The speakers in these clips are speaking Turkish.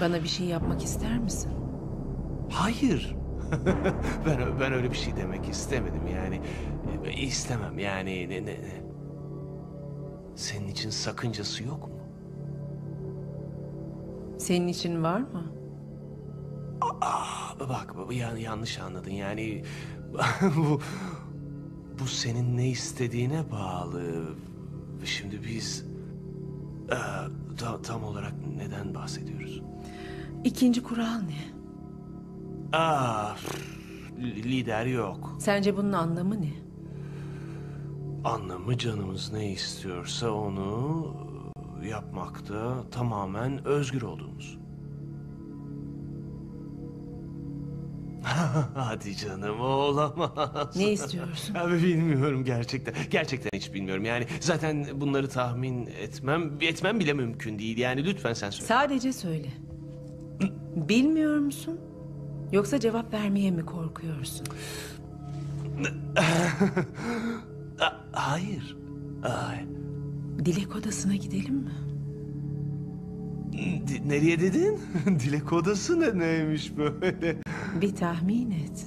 Bana bir şey yapmak ister misin? Hayır. ben öyle bir şey demek istemedim yani. İstemem yani. Senin için sakıncası yok mu? Senin için var mı? Bak yanlış anladın yani. bu senin ne istediğine bağlı. Şimdi biz tam olarak neden bahsediyoruz? İkinci kural ne? Lider yok. Sence bunun anlamı ne? Anlamı canımız ne istiyorsa onu yapmakta tamamen özgür olduğumuz. Hadi canım, olamaz. Ne istiyorsun? Abi bilmiyorum gerçekten. Gerçekten hiç bilmiyorum. Yani zaten bunları tahmin etmem bile mümkün değil. Yani lütfen sen söyle. Sadece söyle. Bilmiyor musun? Yoksa cevap vermeye mi korkuyorsun? Hayır. Dilek odasına gidelim mi? Nereye dedin? Dilek odası neymiş böyle? Bir tahmin et.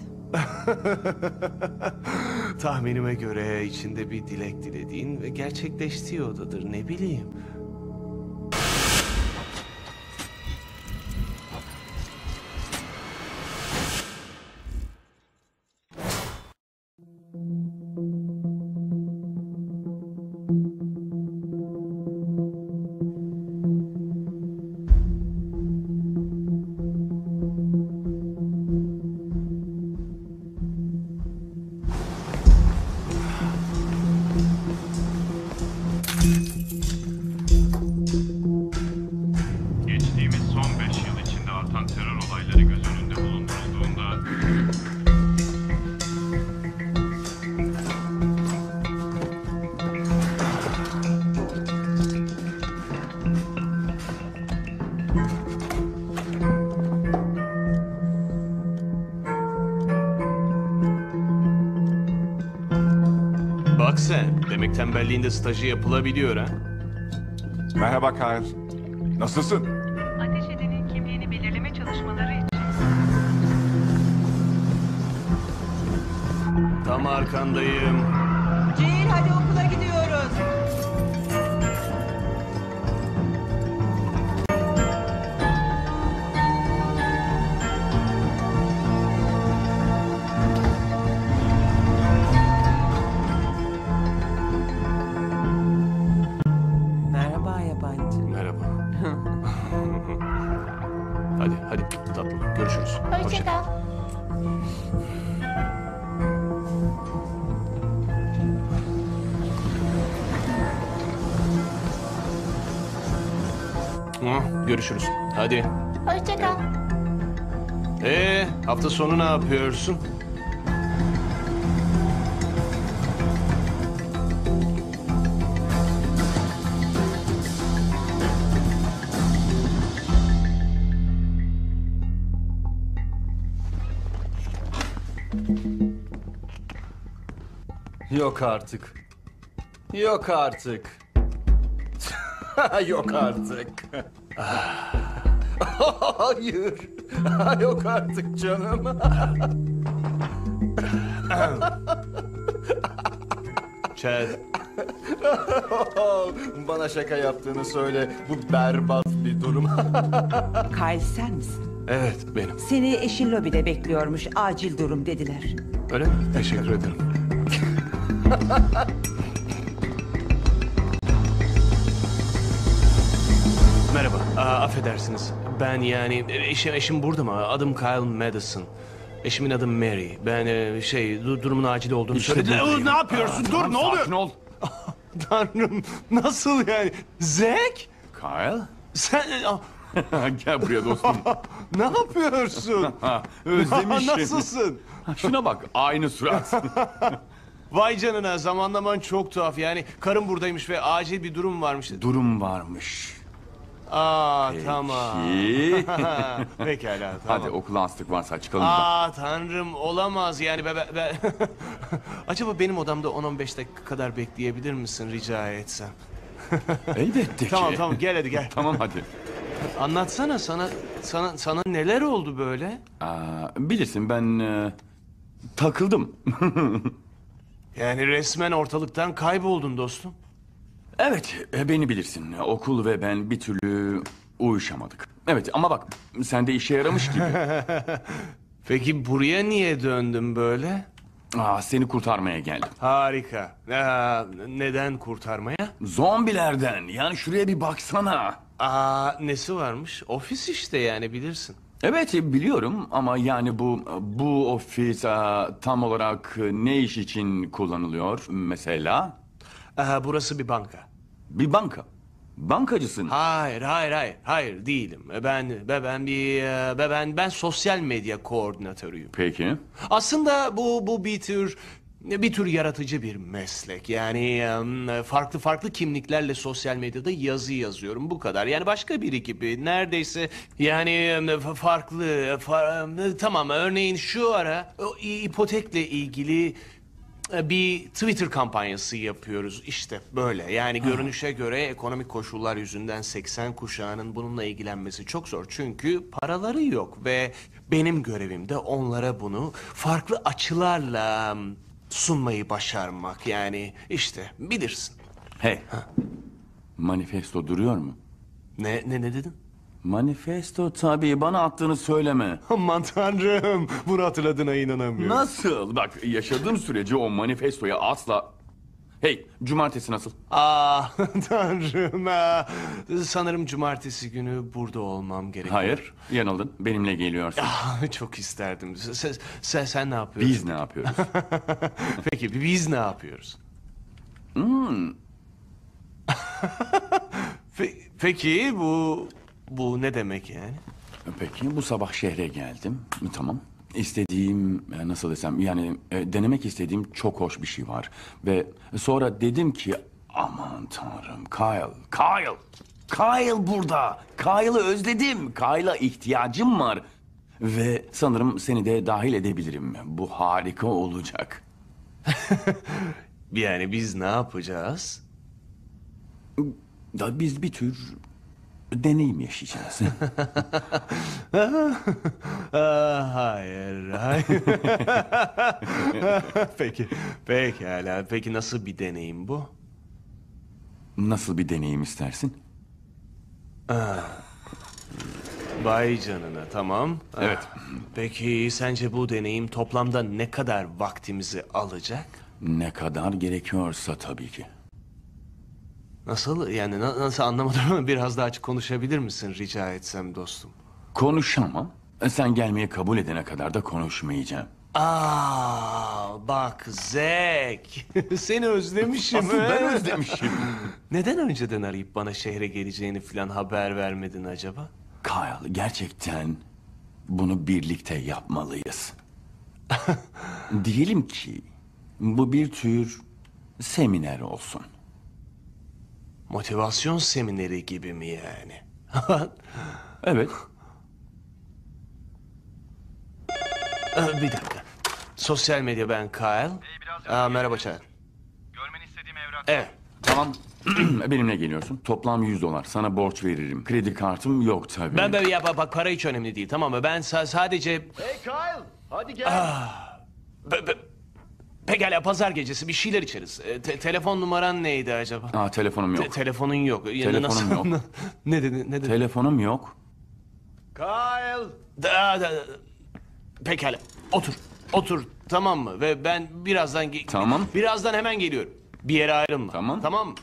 Tahminime göre içinde bir dilek dilediğin ve gerçekleştiği odadır, ne bileyim. Tembelliğinde stajı yapılabiliyor ha. Merhaba Kyle. Nasılsın? Ateş edenin kimliğini belirleme çalışmaları için. Tam arkandayım. Cil, hadi okula gidiyoruz. Görüşürüz. Hadi. Hoşça kal. Hafta sonu ne yapıyorsun? Yok artık. Yok artık. Yok artık. Hayır. Yok artık canım. Chad. Bana şaka yaptığını söyle. Bu berbat bir durum. Kyle, sen misin? Evet, benim. Seni eşin lobide bekliyormuş. Acil durum dediler. Öyle mi? Teşekkür ederim. Merhaba, affedersiniz. Ben yani, eşim burada mı? Adım Kyle Madison. Eşimin adı Mary. Ben durumun acil olduğunu söylediler. Ne yapıyorsun? Dur, tamam, ne oluyor? Sakin ol. Tanrım, nasıl yani? Zack? Kyle? Sen... Gel buraya dostum. Ne yapıyorsun? Özlemişim. Nasılsın? Şuna bak, aynı surat. Vay canına, zamanlaman çok tuhaf. Yani karım buradaymış ve acil bir durum varmış. Durum varmış. Peki. Tamam. Pekala, tamam. Hadi okula astık varsa çıkalım da. Tanrım, olamaz yani. Acaba benim odamda 10-15 dakika kadar bekleyebilir misin rica etsem? Elbette ki. Tamam, gel hadi gel. Tamam, hadi. Anlatsana, sana neler oldu böyle? Bilirsin ben takıldım. Yani resmen ortalıktan kayboldun dostum. Evet, beni bilirsin. Okul ve ben bir türlü uyuşamadık. Evet ama bak, sen de işe yaramış gibi. Peki buraya niye döndün böyle? Seni kurtarmaya geldim. Harika. Neden kurtarmaya? Zombilerden. Yani şuraya bir baksana. Nesi varmış? Ofis işte yani bilirsin. Evet biliyorum ama yani bu ofis tam olarak ne iş için kullanılıyor mesela? Burası bir banka. Bir banka? Bankacısın. Hayır değilim. Ben sosyal medya koordinatörüyüm. Peki. Aslında bu bir tür yaratıcı bir meslek. Yani farklı kimliklerle sosyal medyada yazı yazıyorum. Bu kadar. Yani başka biri gibi neredeyse yani tamam, örneğin şu ara ipotekle ilgili bir Twitter kampanyası yapıyoruz işte böyle. Yani görünüşe göre ekonomik koşullar yüzünden 80 kuşağının bununla ilgilenmesi çok zor. Çünkü paraları yok ve benim görevim de onlara bunu farklı açılarla sunmayı başarmak. Yani işte bilirsin. Hey. Manifesto duruyor mu? Ne dedin? Manifesto tabii, bana attığını söyleme. Aman tanrım, bunu hatırladığına inanamıyorum. Nasıl? Bak yaşadığım sürece o manifestoya asla... Hey, cumartesi nasıl? Tanrım, sanırım cumartesi günü burada olmam gerekiyor. Hayır, yanıldın, benimle geliyorsun. Çok isterdim. Sen ne yapıyorsun? Biz ne yapıyoruz? Peki, biz ne yapıyoruz? Peki bu ne demek yani? Peki bu sabah şehre geldim. Tamam. İstediğim, nasıl desem yani, denemek istediğim çok hoş bir şey var. Ve sonra dedim ki aman tanrım, Kyle burada. Kyle'ı özledim. Kyle'a ihtiyacım var. Ve sanırım seni de dahil edebilirim. Bu harika olacak. Yani biz ne yapacağız? Biz bir tür deneyim yaşayacağız. Hayır. Pekala. Peki nasıl bir deneyim bu? Nasıl bir deneyim istersin? Vay canına, tamam. Evet. Peki sence bu deneyim toplamda ne kadar vaktimizi alacak? Ne kadar gerekiyorsa tabii ki. Nasıl? Yani nasıl, anlamadım ama biraz daha açık konuşabilir misin rica etsem dostum? Konuşamam. Sen gelmeyi kabul edene kadar da konuşmayacağım. Bak Zack. Seni özlemişim. Asıl ben özlemişim. Neden önceden arayıp bana şehre geleceğini falan haber vermedin acaba? Kyle, gerçekten bunu birlikte yapmalıyız. Diyelim ki bu bir tür seminer olsun. Motivasyon semineri gibi mi yani? Evet. Bir dakika. Sosyal medya, ben Kyle. Merhaba Chad. Görmeni istediğim evrak. Evet. Tamam. Benimle geliyorsun. Toplam $100. Sana borç veririm. Kredi kartım yok tabii. Ben böyle yap, bak para hiç önemli değil, tamam mı? Ben sadece... Hey Kyle, hadi gel. Pekala, pazar gecesi bir şeyler içeriz. Telefon numaran neydi acaba? Telefonum yok. Telefonun yok. Telefonum nasıl... yok. Ne dedi? Telefonum yok. Kyle! Pekala, otur tamam mı? Ve ben birazdan... Tamam. Birazdan hemen geliyorum. Bir yere ayrılma. Tamam. Tamam mı?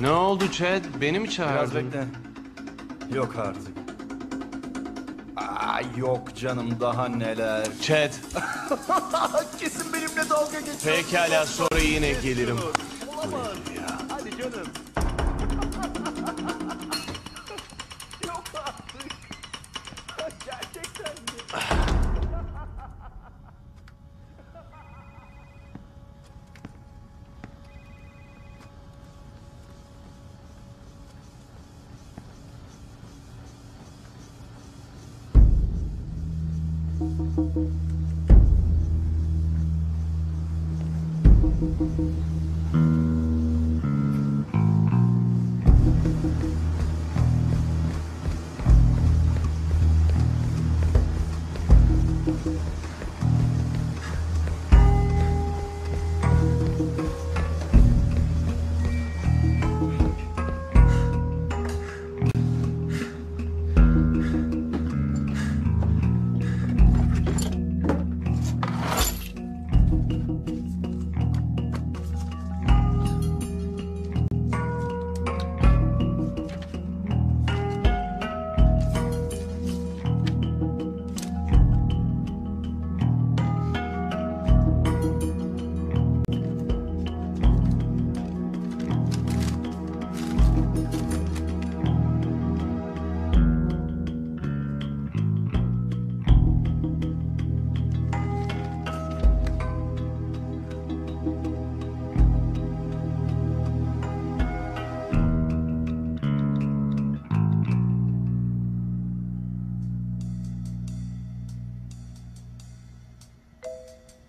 Ne oldu Chad? Beni mi çağırdın? Biraz bekle. Yok artık. Yok canım, daha neler. Chad. Kesin benimle dalga geçiyorsun. Pekala, sonra yine gelirim. Olamaz. Hadi canım. Yok artık. Gerçekten mi?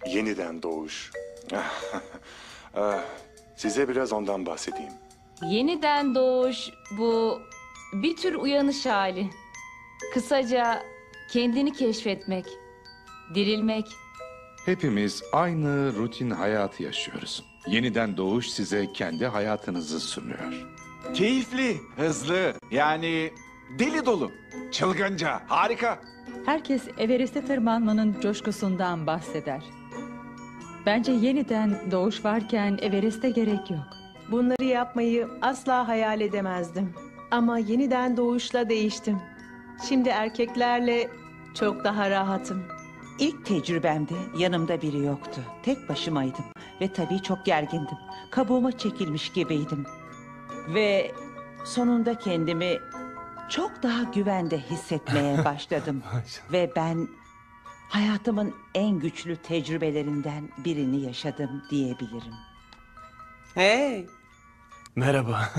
Yeniden Doğuş. Size biraz ondan bahsedeyim. Yeniden Doğuş bu bir tür uyanış hali. Kısaca kendini keşfetmek, dirilmek. Hepimiz aynı rutin hayatı yaşıyoruz. Yeniden Doğuş size kendi hayatınızı sunuyor. Keyifli, hızlı, yani deli dolu, çılgınca, harika. Herkes Everest'e tırmanmanın coşkusundan bahseder. Bence yeniden doğuş varken Everest'e gerek yok. Bunları yapmayı asla hayal edemezdim. Ama yeniden doğuşla değiştim. Şimdi erkeklerle çok daha rahatım. İlk tecrübemde yanımda biri yoktu. Tek başımaydım ve tabii çok gergindim. Kabuğuma çekilmiş gibiydim. Ve sonunda kendimi çok daha güvende hissetmeye başladım. Ve ben hayatımın en güçlü tecrübelerinden birini yaşadım diyebilirim. Hey! Merhaba.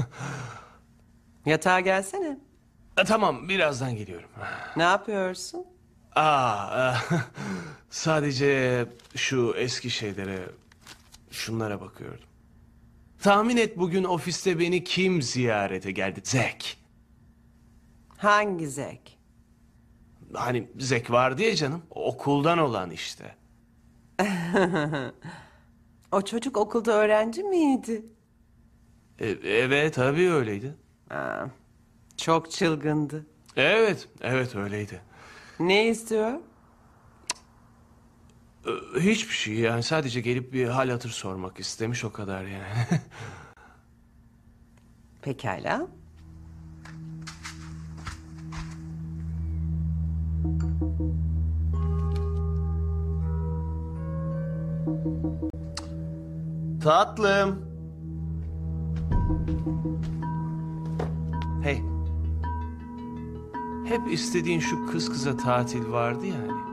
Yatağa gelsene. Tamam, birazdan geliyorum. Ne yapıyorsun? Sadece şu eski şeylere, şunlara bakıyordum. Tahmin et bugün ofiste beni kim ziyarete geldi? Zack. Hangi Zack? Hani Zack vardı ya canım, okuldan olan işte. O çocuk okulda öğrenci miydi? Evet, tabii öyleydi. Çok çılgındı. Evet öyleydi. Ne istiyor? Hiçbir şey yani, sadece gelip bir hal hatır sormak istemiş, o kadar yani. Pekala. Tatlım. Hey. Hep istediğin şu kız kıza tatil vardı ya hani.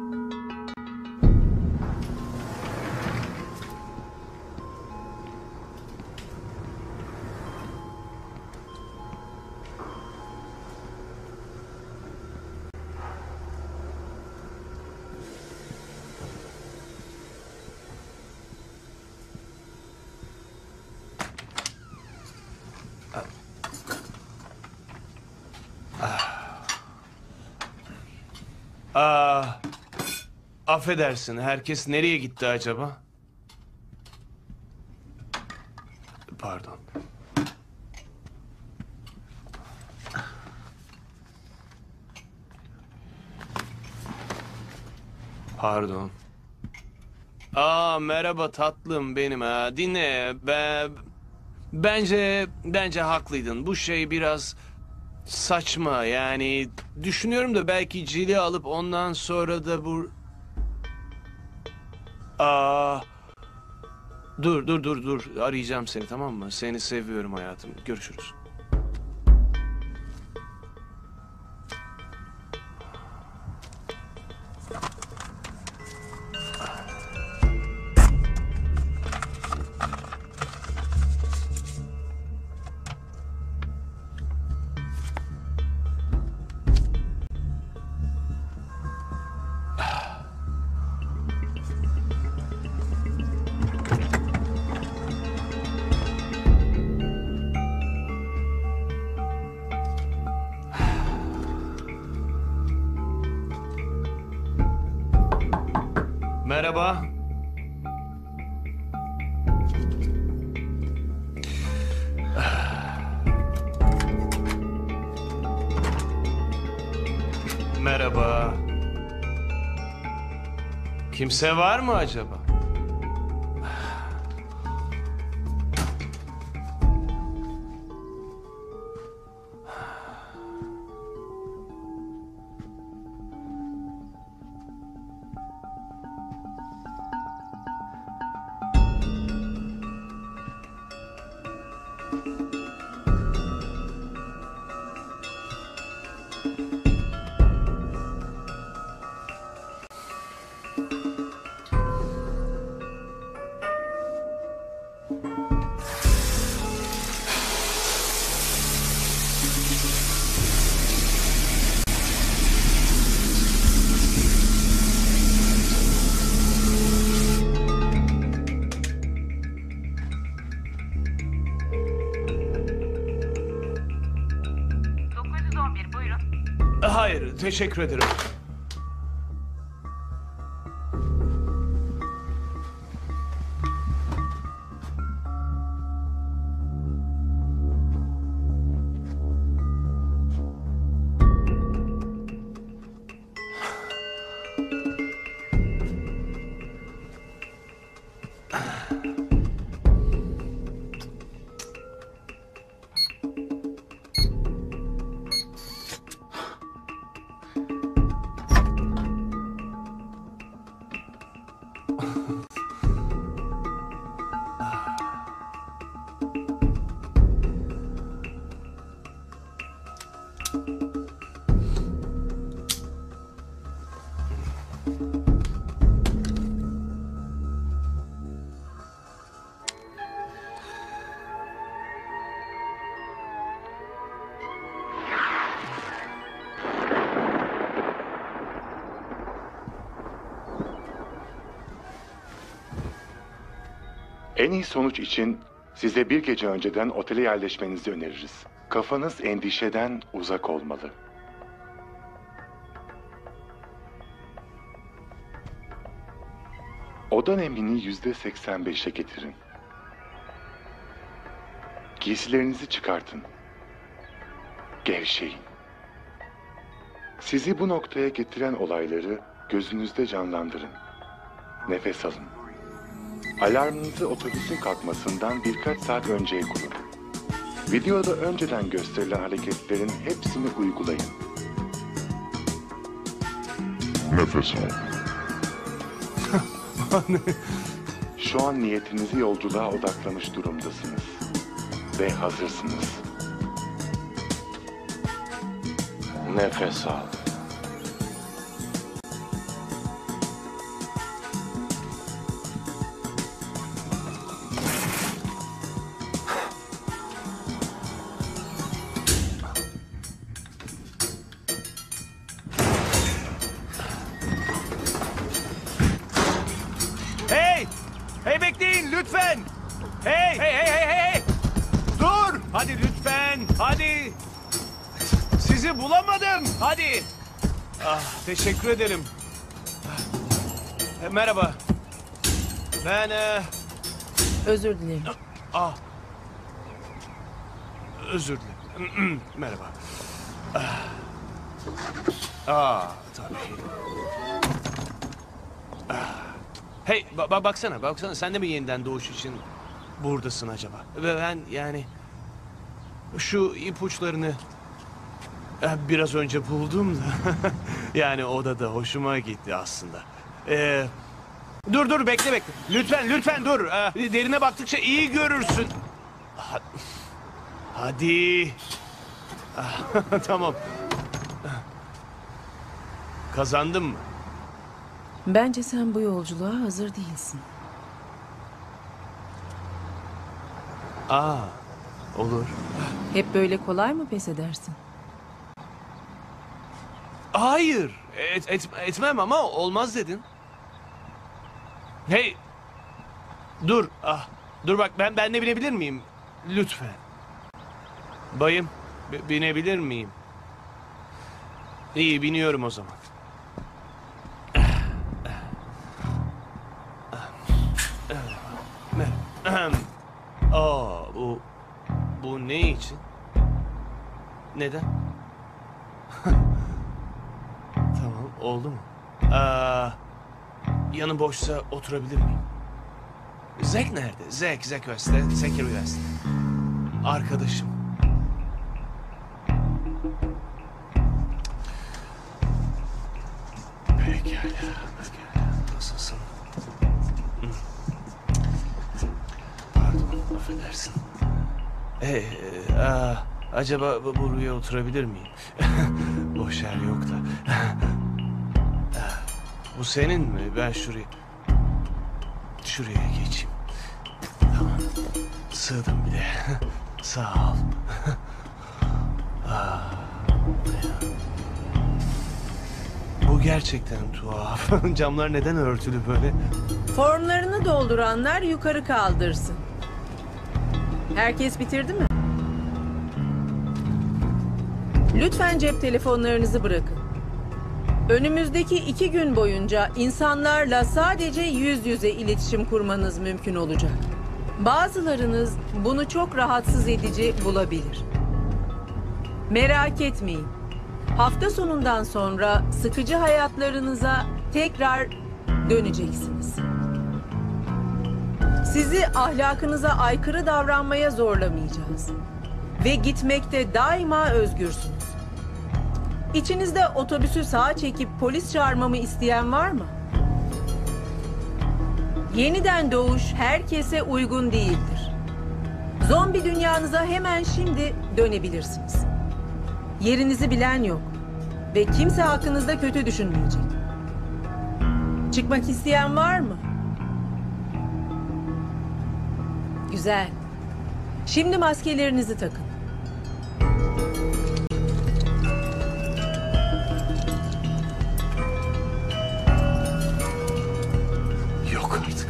Affedersin, herkes nereye gitti acaba? Pardon. Pardon. Merhaba tatlım benim. Dinle, bence haklıydın. Bu şey biraz saçma yani. Düşünüyorum da belki Cil'i alıp ondan sonra da bu... Dur. Arayacağım seni, tamam mı? Seni seviyorum hayatım. Görüşürüz. Merhaba. Merhaba. Kimse var mı acaba? Teşekkür ederim. En iyi sonuç için size bir gece önceden otele yerleşmenizi öneririz. Kafanız endişeden uzak olmalı. Oda nemini %85'e getirin. Giysilerinizi çıkartın. Gevşeyin. Sizi bu noktaya getiren olayları gözünüzde canlandırın. Nefes alın. Alarmınızı otobüsün kalkmasından birkaç saat önceye kurun. Videoda önceden gösterilen hareketlerin hepsini uygulayın. Nefes al. Şu an niyetinizi yolculuğa odaklamış durumdasınız. Ve hazırsınız. Nefes al. Hadi. Ah, teşekkür ederim. Merhaba. Ben... Özür dilerim. Ah. Özür dilerim. Merhaba. Ah, tabii. Ah. Hey, baksana. Sen de mi yeniden doğuş için buradasın acaba? Ve ben yani... Şu ipuçlarını... Biraz önce buldum da yani odada hoşuma gitti aslında. Dur bekle. Lütfen dur. Derine baktıkça iyi görürsün. Hadi. Tamam. Kazandın mı? Bence sen bu yolculuğa hazır değilsin. Olur. Hep böyle kolay mı pes edersin? Hayır, etmem ama olmaz dedin. Hey, dur, dur bak ben de binebilir miyim? Lütfen. Bayım, binebilir miyim? İyi, biniyorum o zaman. Ne için? Neden? Tamam, oldu mu? Yanı boşsa oturabilir miyim? Zack nerede? Zack West'te, Sekir West'te. Arkadaşım. Pekala. Nasılsın? Pardon, affedersin. Acaba buraya oturabilir miyim? Boş yer yok da. Bu senin mi? Ben şuraya geçeyim. Tamam. Sığdım bile. Sağ ol. Bu gerçekten tuhaf. Camlar neden örtülü böyle? Formlarını dolduranlar yukarı kaldırsın. Herkes bitirdi mi? Lütfen cep telefonlarınızı bırakın. Önümüzdeki 2 gün boyunca insanlarla sadece yüz yüze iletişim kurmanız mümkün olacak. Bazılarınız bunu çok rahatsız edici bulabilir. Merak etmeyin. Hafta sonundan sonra sıkıcı hayatlarınıza tekrar döneceksiniz. Sizi ahlakınıza aykırı davranmaya zorlamayacağız. Ve gitmekte daima özgürsünüz. İçinizde otobüsü sağa çekip polis çağırmamı isteyen var mı? Yeniden doğuş herkese uygun değildir. Zombi dünyanıza hemen şimdi dönebilirsiniz. Yerinizi bilen yok. Ve kimse hakkınızda kötü düşünmeyecek. Çıkmak isteyen var mı? Güzel. Şimdi maskelerinizi takın. Yok artık.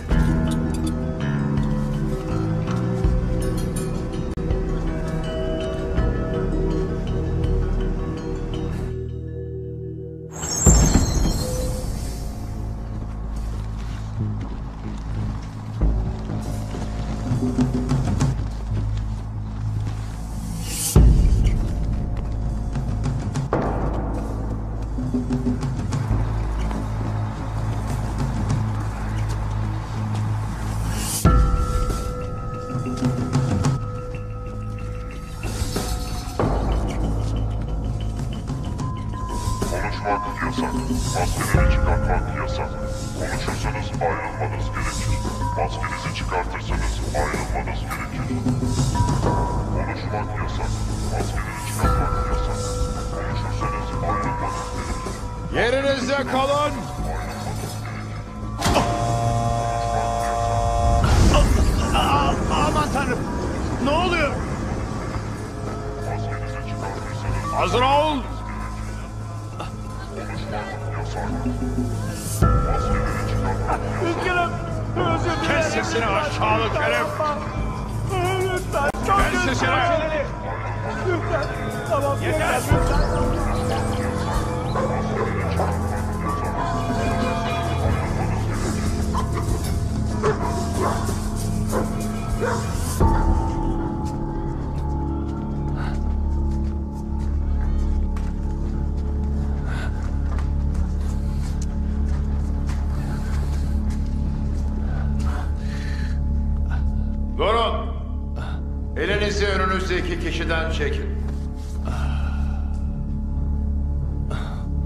Önünüzdeki kişiden çekin.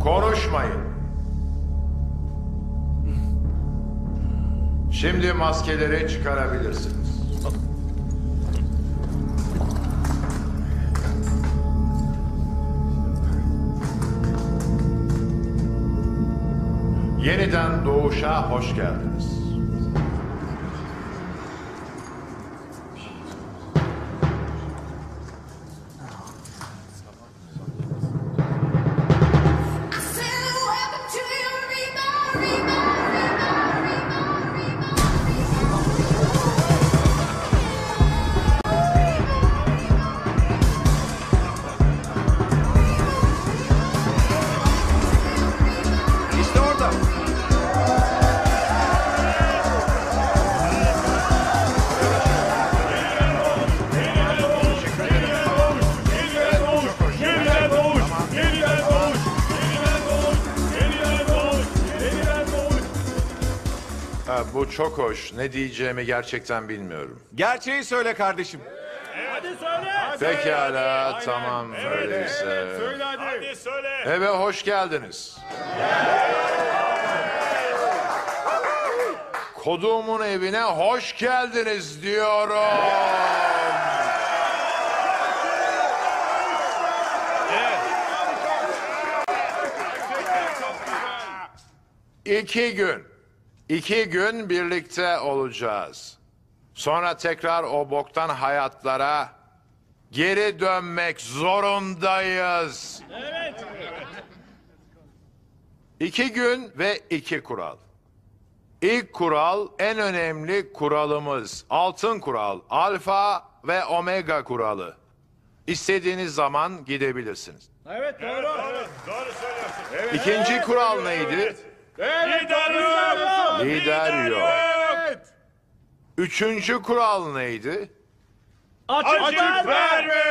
Konuşmayın. Şimdi maskeleri çıkarabilirsiniz. Yeniden doğuşa hoş geldiniz. Ha, bu çok hoş. Ne diyeceğimi gerçekten bilmiyorum. Gerçeği söyle kardeşim. Evet. Hadi söyle. Pekala, hadi. Tamam. Evet, öyleyse. Evet, söyle hadi. Hadi söyle. Eve hoş geldiniz. Koduğumun evine hoş geldiniz diyorum. Evet. 2 gün birlikte olacağız. Sonra tekrar o boktan hayatlara geri dönmek zorundayız. Evet. 2 gün ve 2 kural. İlk kural, en önemli kuralımız. Altın kural, alfa ve omega kuralı. İstediğiniz zaman gidebilirsiniz. Evet, doğru. Evet, doğru söylüyorsun. Evet. İkinci kural neydi? Evet. Evet, Lider yok. Evet. Üçüncü kural neydi? Açık verme.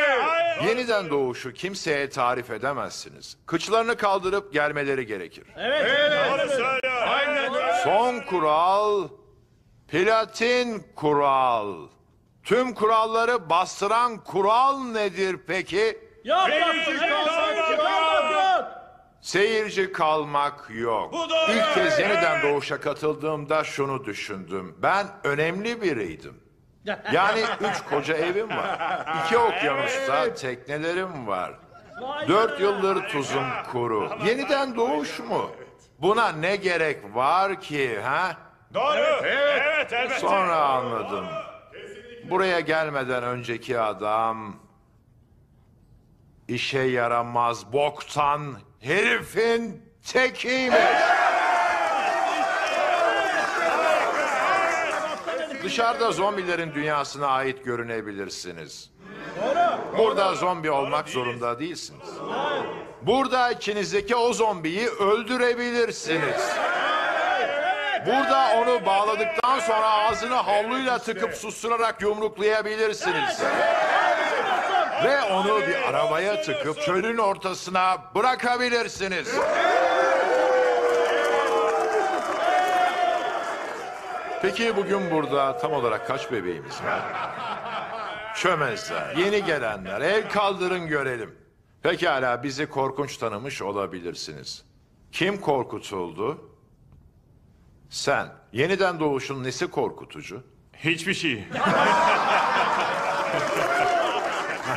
Yeniden doğuşu kimseye tarif edemezsiniz. Kıçlarını kaldırıp gelmeleri gerekir. Evet. Son kural, platin kural. Tüm kuralları bastıran kural nedir peki? Seyirci kalmak yok. İlk kez yeniden doğuşa katıldığımda şunu düşündüm. Ben önemli biriydim. Yani 3 koca evim var. 2 okyanusta teknelerim var. 4 yıldır tuzum kuru. Yeniden doğuş mu? Buna ne gerek var ki ha? Doğru. Evet. Sonra anladım. Buraya gelmeden önceki adam işe yaramaz boktan herifin tekiymiş. Dışarıda zombilerin dünyasına ait görünebilirsiniz. Doğru. Burada zombi olmak zorunda değilsiniz. Burada içinizdeki o zombiyi öldürebilirsiniz. Burada onu bağladıktan sonra ağzını havluyla tıkıp susturarak yumruklayabilirsiniz. Ve onu bir arabaya tıkıp çölün ortasına bırakabilirsiniz. Peki bugün burada tam olarak kaç bebeğimiz var? Çömezler, yeni gelenler, el kaldırın görelim. Pekala, bizi korkunç tanımış olabilirsiniz. Kim korkutuldu? Sen. Yeniden doğuşun nesi korkutucu? Hiçbir şey.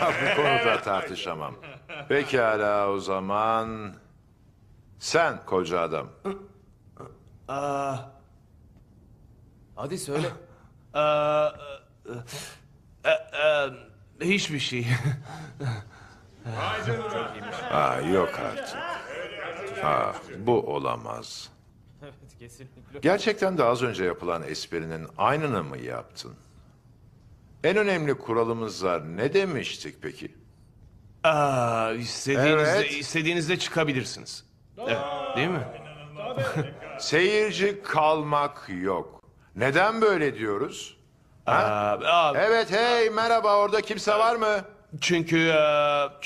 Bu konuda tartışamam. Pekala o zaman. Sen koca adam. Hadi söyle. Hiçbir şey. Aa, yok artık. Aa, bu olamaz. Gerçekten de az önce yapılan esprinin aynını mı yaptın? En önemli kuralımız var. Ne demiştik peki? Aa, istediğinizde çıkabilirsiniz. Evet, değil mi? Seyirci kalmak yok. Neden böyle diyoruz? Evet, hey merhaba, orada kimse var mı?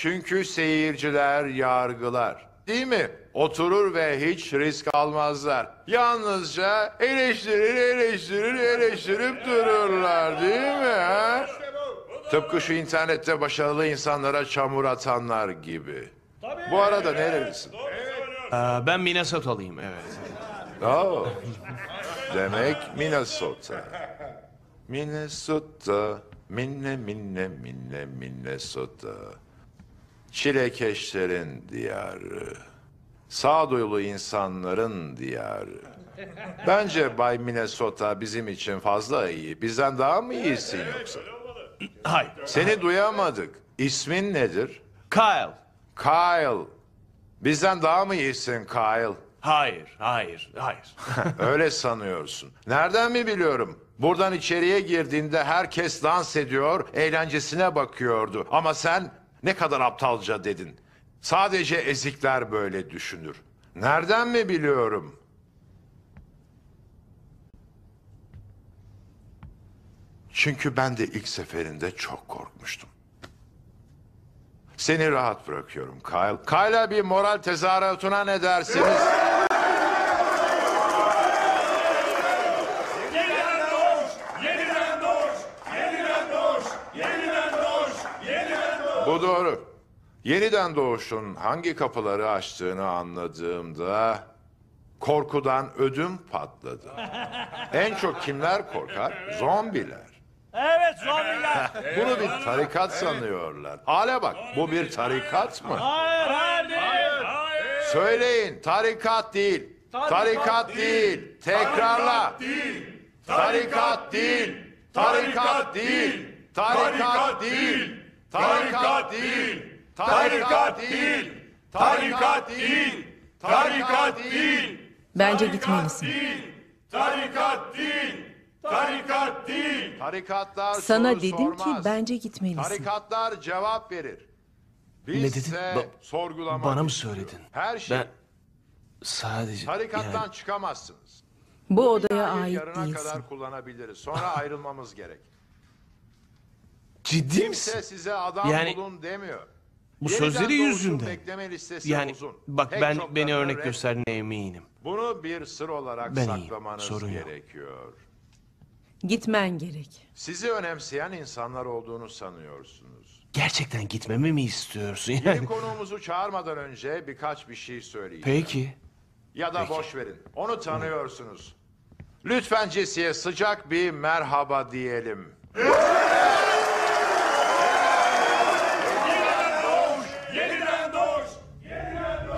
Çünkü seyirciler yargılar. Değil mi? Oturur ve hiç risk almazlar. Yalnızca eleştirip dururlar. Değil mi? Ha? Tıpkı şu internette başarılı insanlara çamur atanlar gibi. Tabii. Bu arada nerelisin? Ben Minnesota'lıyım, evet. Oh. Demek Minnesota. Minnesota. Minnesota. Çilekeşlerin diyarı. Sağduyulu insanların diyarı. Bence Bay Minnesota bizim için fazla iyi. Bizden daha mı iyisin yoksa? Hayır. Seni duyamadık. İsmin nedir? Kyle. Bizden daha mı iyisin Kyle? Hayır. Öyle sanıyorsun. Nereden mi biliyorum? Buradan içeriye girdiğinde herkes dans ediyor, eğlencesine bakıyordu. Ama sen ne kadar aptalca dedin. Sadece ezikler böyle düşünür. Nereden mi biliyorum? Çünkü ben de ilk seferinde çok korkmuştum. Seni rahat bırakıyorum Kyle. Kyle'a bir moral tezahüratına ne dersiniz? Bu doğru. Yeniden doğuşun hangi kapıları açtığını anladığımda korkudan ödüm patladı. En çok kimler korkar? Zombiler. Evet, zombiler. Bunu bir tarikat sanıyorlar. Hale bak, bu bir tarikat mı? Hayır, hayır değil. Söyleyin, tarikat değil. Tarikat değil. Tekrarla. Tarikat değil. Tarikat değil. Tarikat değil. Tarikat değil. Tarikat değil. Tarikat değil. Tarikat değil. Bence gitmelisin. Tarikat değil. Tarikat değil. Tarikatlar sana dedim sormaz. Ki bence gitmelisin. Tarikatlar cevap verir. Biz ne dedin? Bana mı söyledin? Her şey. Ben sadece tarikattan yani... çıkamazsınız. Bu odaya ait değilsin. Kadar kullanabiliriz. Sonra ayrılmamız gerek. Ciddi kimse misin? Size adam yani... bulun demiyor. Bu yeniden sözleri yüzünden. Yani uzun. Bak pek ben beni örnek gösterdiğine eminim. Bunu bir sır olarak ben saklamanız gerekiyor. Yok. Gitmen gerek. Sizi önemseyen insanlar olduğunu sanıyorsunuz. Gerçekten gitmemi mi istiyorsun? Yani... Yeni konuğumuzu çağırmadan önce birkaç bir şey söyleyeceğim. Peki. Ya da boş verin. Onu tanıyorsunuz. Lütfen Jesse'ye sıcak bir merhaba diyelim.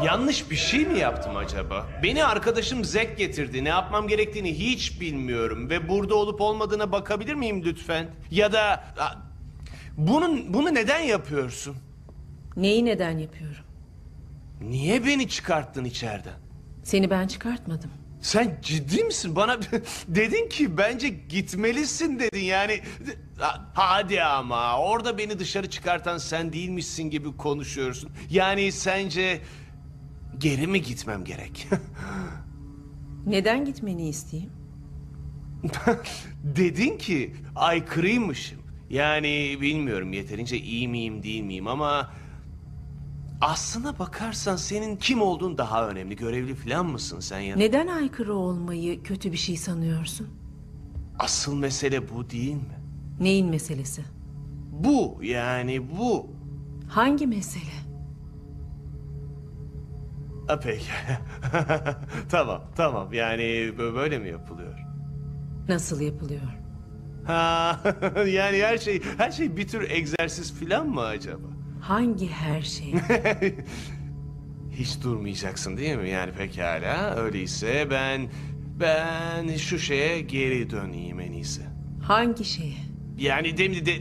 Yanlış bir şey mi yaptım acaba? Beni arkadaşım Zack getirdi. Ne yapmam gerektiğini hiç bilmiyorum. Ve burada olup olmadığına bakabilir miyim lütfen? Ya da... Bunu neden yapıyorsun? Neyi neden yapıyorum? Niye beni çıkarttın içeriden? Seni ben çıkartmadım. Sen ciddi misin? Bana dedin ki bence gitmelisin dedin yani. Hadi ama orada beni dışarı çıkartan sen değilmişsin gibi konuşuyorsun. Yani sence... Geri mi gitmem gerek? Neden gitmeni isteyeyim? Dedin ki aykırıymışım. Yani bilmiyorum yeterince iyi miyim değil miyim ama... Aslına bakarsan senin kim olduğun daha önemli. Görevli falan mısın sen ya? Neden aykırı olmayı kötü bir şey sanıyorsun? Asıl mesele bu değil mi? Neyin meselesi? Bu yani bu. Hangi mesele? Peki. Tamam. Yani böyle mi yapılıyor? Nasıl yapılıyor? Ha, yani her şey bir tür egzersiz filan mı acaba? Hangi her şey? Hiç durmayacaksın değil mi? Yani pekala. Öyleyse ben şu şeye geri döneyim en iyisi. Hangi şeye? Yani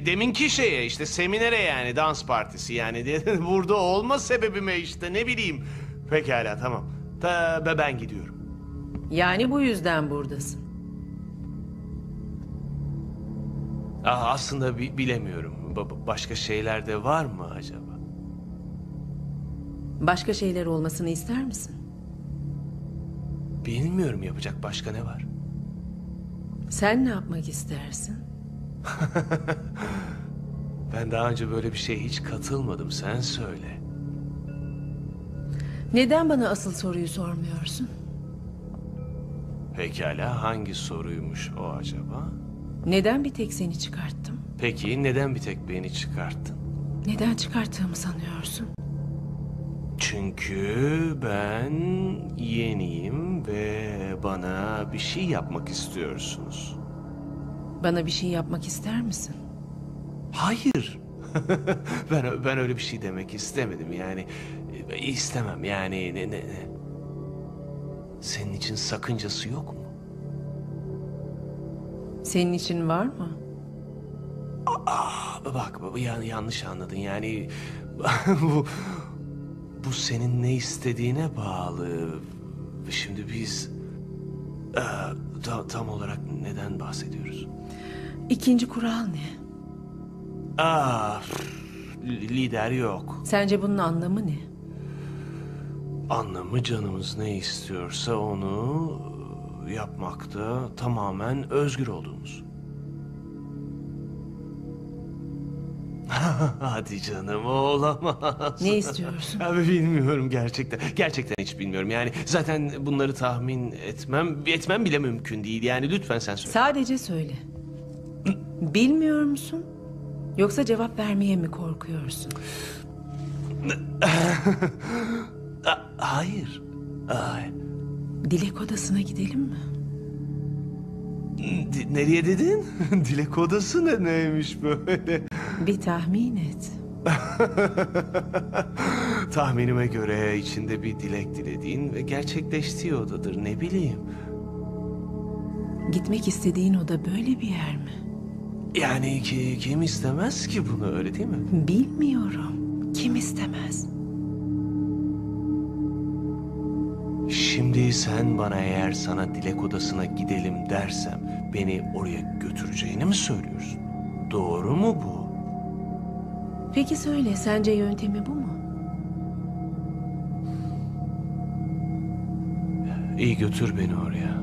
deminki şeye işte seminere yani dans partisi yani burada olma sebebime işte ne bileyim. Pekala tamam. Ben gidiyorum. Yani bu yüzden buradasın. Aslında bilemiyorum. Başka şeyler de var mı acaba? Başka şeyler olmasını ister misin? Bilmiyorum yapacak başka ne var? Sen ne yapmak istersin? Ben daha önce böyle bir şeye hiç katılmadım. Sen söyle. Neden bana asıl soruyu sormuyorsun? Pekala hangi soruymuş o acaba? Neden bir tek seni çıkarttım? Peki neden bir tek beni çıkarttın? Neden çıkarttığımı sanıyorsun? Çünkü ben yeniyim ve bana bir şey yapmak istiyorsunuz. Bana bir şey yapmak ister misin? Hayır. Ben öyle bir şey demek istemedim yani. İstemem yani ne. Senin için sakıncası yok mu? Senin için var mı? Bak yanlış anladın yani bu senin ne istediğine bağlı. Şimdi biz tam olarak neden bahsediyoruz? İkinci kural ne? Lider yok. Sence bunun anlamı ne? Anlamı canımız ne istiyorsa onu yapmakta tamamen özgür olduğumuz. Hadi canım olamaz. Ne istiyorsun? Abi bilmiyorum gerçekten. Gerçekten hiç bilmiyorum. Yani zaten bunları tahmin etmem bile mümkün değil. Yani lütfen sen söyle. Sadece söyle. Bilmiyor musun? Yoksa cevap vermeye mi korkuyorsun? Hayır. Ay. Dilek odasına gidelim mi? Nereye dedin? Dilek odası ne neymiş böyle? Bir tahmin et. Tahminime göre içinde bir dilek dilediğin ve gerçekleştiği odadır, ne bileyim. Gitmek istediğin oda böyle bir yer mi? Yani ki kim istemez ki bunu, öyle değil mi? Bilmiyorum. Kim istemez? Şimdi sen bana eğer sana dilek odasına gidelim dersem beni oraya götüreceğini mi söylüyorsun? Doğru mu bu? Peki söyle, sence yöntemi bu mu? İyi, götür beni oraya.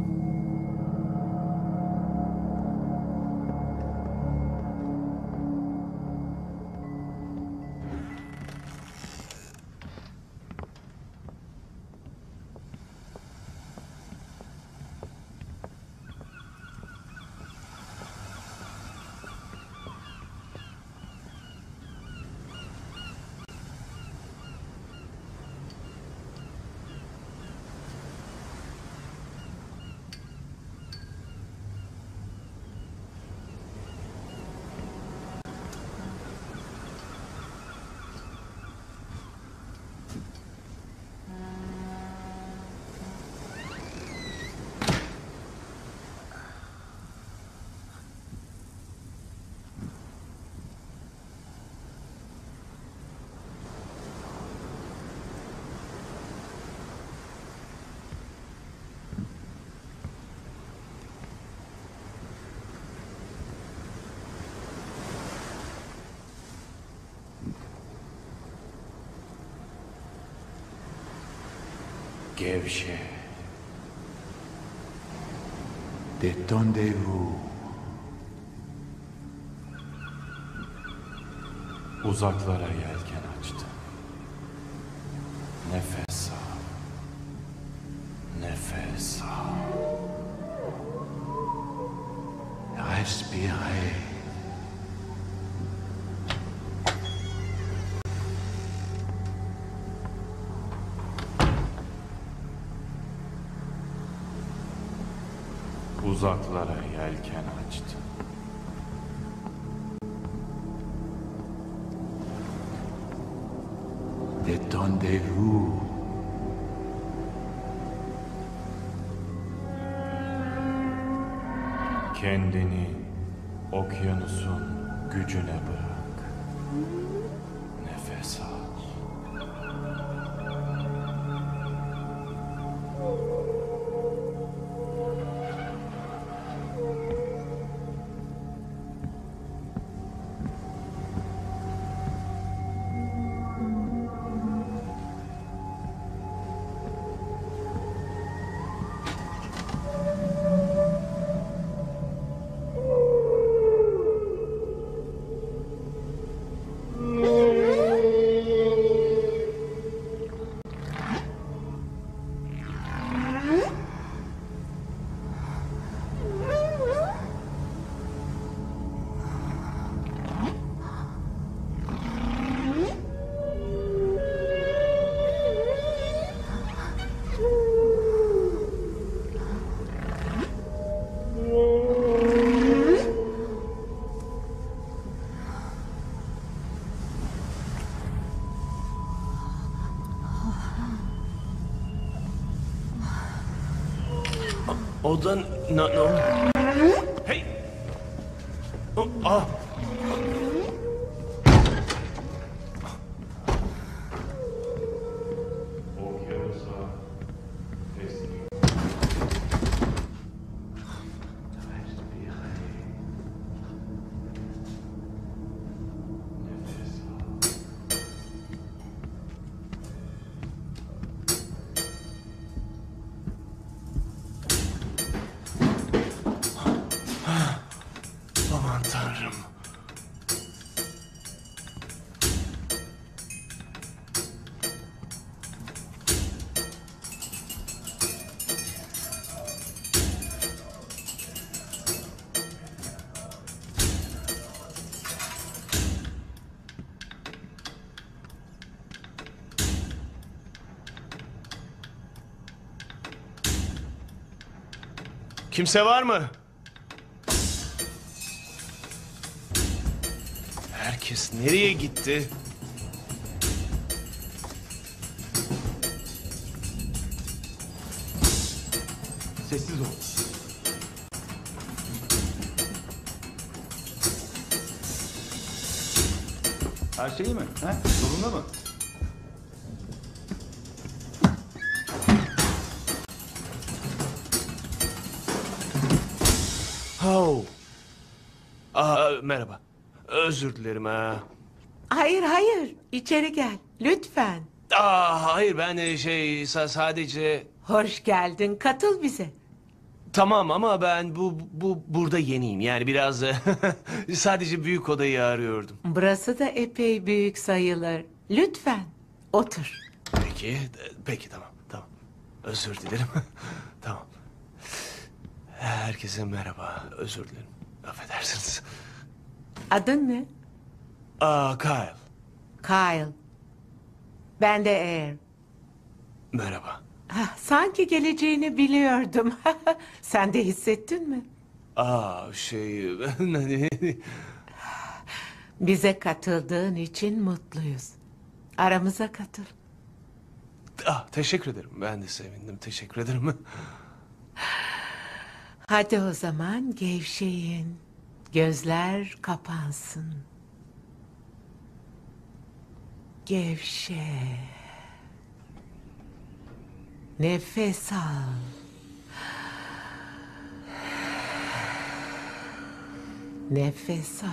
Gevşe. Detendez-vous. Uzaklara yelken açtım. Nefes al. Nefes al. Respire. Uzaklara yelken açtım. Détendez-vous. Kendini okyanusun gücüne bırak. Nefes al. Odan... No. Hey! Ah! Kimse var mı? Herkes nereye gitti? Sessiz ol. Her şey mi? Ha? Zorunda mı? Oh. Aa, merhaba. Özür dilerim ha. Hayır hayır. İçeri gel. Lütfen. Aa, hayır ben şey sadece... Hoş geldin. Katıl bize. Tamam ama ben burada yeniyim. Yani biraz sadece büyük odayı arıyordum. Burası da epey büyük sayılır. Lütfen otur. Peki. Peki tamam. Özür dilerim. Tamam. Herkese merhaba. Özür dilerim. Affedersiniz. Adın ne? Aa, Kyle. Kyle. Ben de Eyre. Merhaba. Ah, sanki geleceğini biliyordum. Sen de hissettin mi? Aa, Bize katıldığın için mutluyuz. Aramıza katıl. Ah, teşekkür ederim. Ben de sevindim. Teşekkür ederim. Hadi o zaman gevşeyin. Gözler kapansın. Gevşe. Nefes al. Nefes al.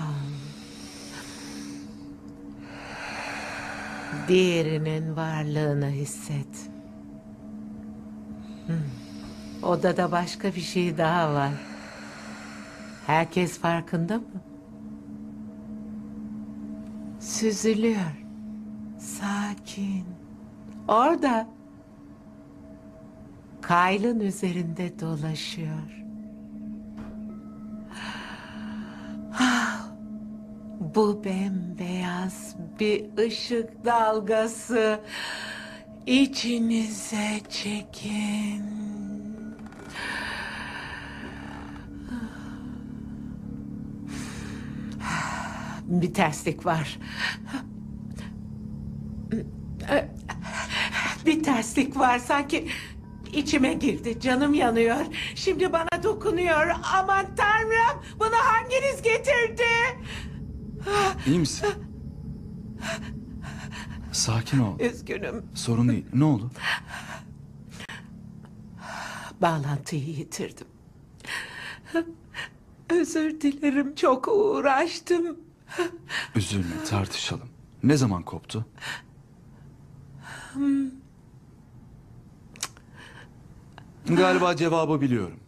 Diğerinin varlığını hisset. Odada başka bir şey daha var. Herkes farkında mı? Süzülüyor. Sakin. Orada. Kyle'ın üzerinde dolaşıyor. Bu bembeyaz bir ışık dalgası. İçinize çekin. Bir terslik var. Bir terslik var. Sanki içime girdi. Canım yanıyor. Şimdi bana dokunuyor. Aman Tanrım. Bunu hanginiz getirdi? İyi misin? Sakin ol. Üzgünüm. Sorun değil. Ne oldu? Bağlantıyı yitirdim. Özür dilerim. Çok uğraştım. Üzülme, tartışalım. Ne zaman koptu? Galiba cevabı biliyorum.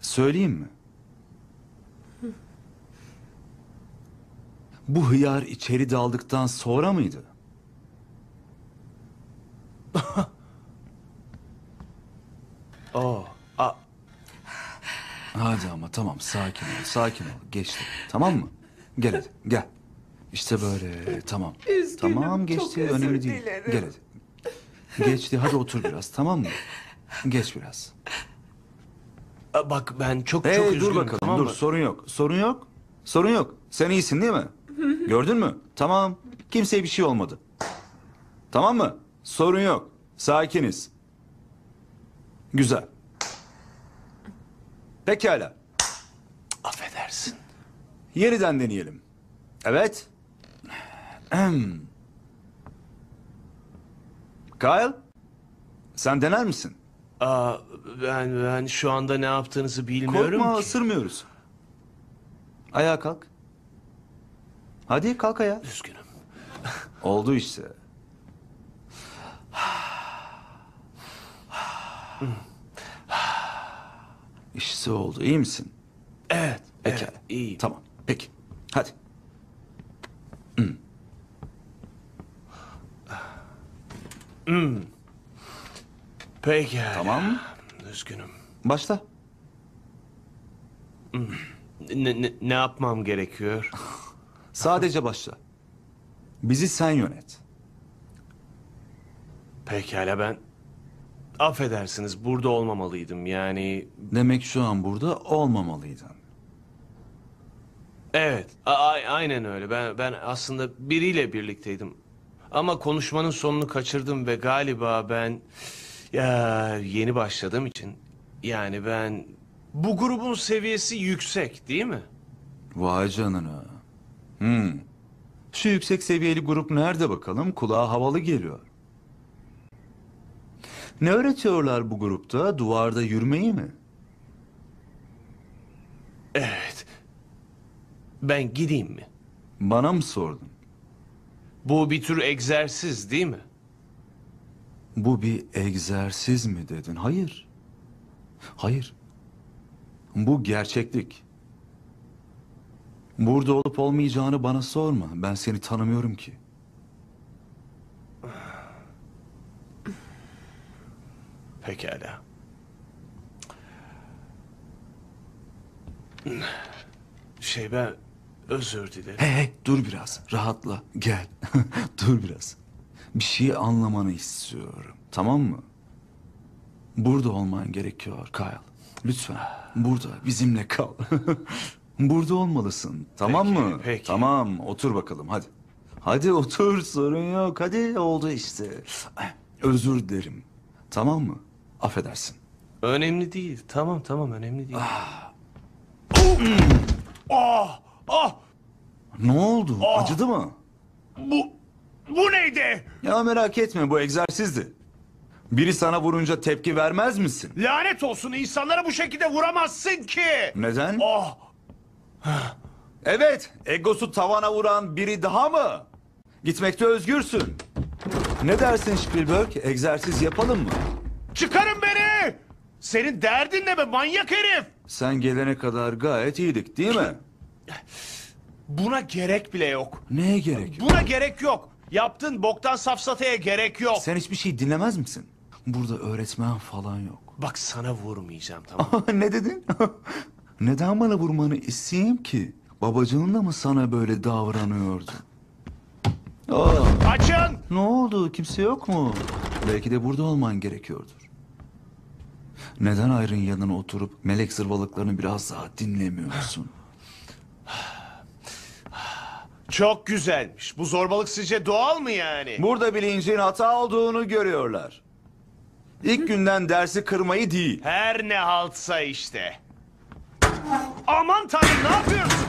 Söyleyeyim mi? Bu hıyar içeri daldıktan sonra mıydı? Hadi ama tamam, sakin ol, sakin ol. Geçti, tamam mı? Gel hadi, gel. İşte böyle, tamam. Üzgünüm, tamam, geçti, önemli değil. Dilerim. Gel hadi. Geçti, hadi otur biraz, tamam mı? Geç biraz. Bak ben çok üzgünüm. Dur bakalım, tamam, dur, sorun yok. Sen iyisin değil mi? Gördün mü? Tamam, kimseye bir şey olmadı. Tamam mı? Sorun yok, sakiniz. Güzel. Pekala. Affedersin. Yeniden deneyelim. Evet. Kyle, sen dener misin? Aa, ben şu anda ne yaptığınızı bilmiyorum. Korkma, ısırmıyoruz. Ayağa kalk. Hadi kalk ayağa. Üzgünüm. Oldu işte. İşte oldu. İyi misin? Evet. Peki. Evet, iyiyim. Tamam. Peki. Hadi. Peki. Tamam. Üzgünüm. Başla. Ne yapmam gerekiyor? Sadece başla. Bizi sen yönet. Pekala ben... Affedersiniz, burada olmamalıydım yani. Demek şu an burada olmamalıydın. Evet, aynen öyle. Ben aslında biriyle birlikteydim. Ama konuşmanın sonunu kaçırdım ve galiba ben... Ya, yeni başladığım için. Yani ben... Bu grubun seviyesi yüksek, değil mi? Vay canına. Şu yüksek seviyeli grup nerede bakalım? Kulağa havalı geliyor. Ne öğretiyorlar bu grupta? Duvarda yürümeyi mi? Evet. Ben gideyim mi? Bana mı sordun? Bu bir tür egzersiz değil mi? Bu bir egzersiz mi dedin? Hayır. Hayır. Bu gerçeklik. Burada olup olmayacağını bana sorma. Ben seni tanımıyorum ki. Pekala. Ben özür dilerim. Hey, dur biraz. Rahatla. Gel. Dur biraz. Bir şeyi anlamanı istiyorum. Tamam mı? Burada olman gerekiyor Kyle. Lütfen. Burada bizimle kal. Burada olmalısın. Tamam mı? Peki. Tamam. Otur bakalım. Hadi. Hadi otur. Sorun yok. Hadi oldu işte. Özür dilerim. Tamam mı? Affedersin. Önemli değil. Tamam. Önemli değil. Ne oldu? Acıdı mı? Bu neydi? Ya merak etme, bu egzersizdi. Biri sana vurunca tepki vermez misin? Lanet olsun, insanlara bu şekilde vuramazsın ki. Neden? Evet, egosu tavana vuran biri daha mı? Gitmekte özgürsün. Ne dersin Spielberg? Egzersiz yapalım mı? Çıkarın beni! Senin derdin ne be manyak herif? Sen gelene kadar gayet iyiydik değil mi? Buna gerek bile yok. Neye gerek yok? Buna gerek yok. Yaptığın boktan safsataya gerek yok. Sen hiçbir şey dinlemez misin? Burada öğretmen falan yok. Bak sana vurmayacağım, tamam mı? Ne dedin? Neden bana vurmanı isteyeyim ki? Babacığın da mı sana böyle davranıyordu? Açın! Ne oldu? Kimse yok mu? Belki de burada olman gerekiyordur. Neden Eyre'ın yanına oturup melek zırvalıklarını biraz daha dinlemiyorsun? Çok güzelmiş. Bu zorbalık sizce doğal mı yani? Burada bilincin hata olduğunu görüyorlar. İlk günden dersi kırmayı değil. Her ne haltsa işte. Aman tanrım, ne yapıyorsun?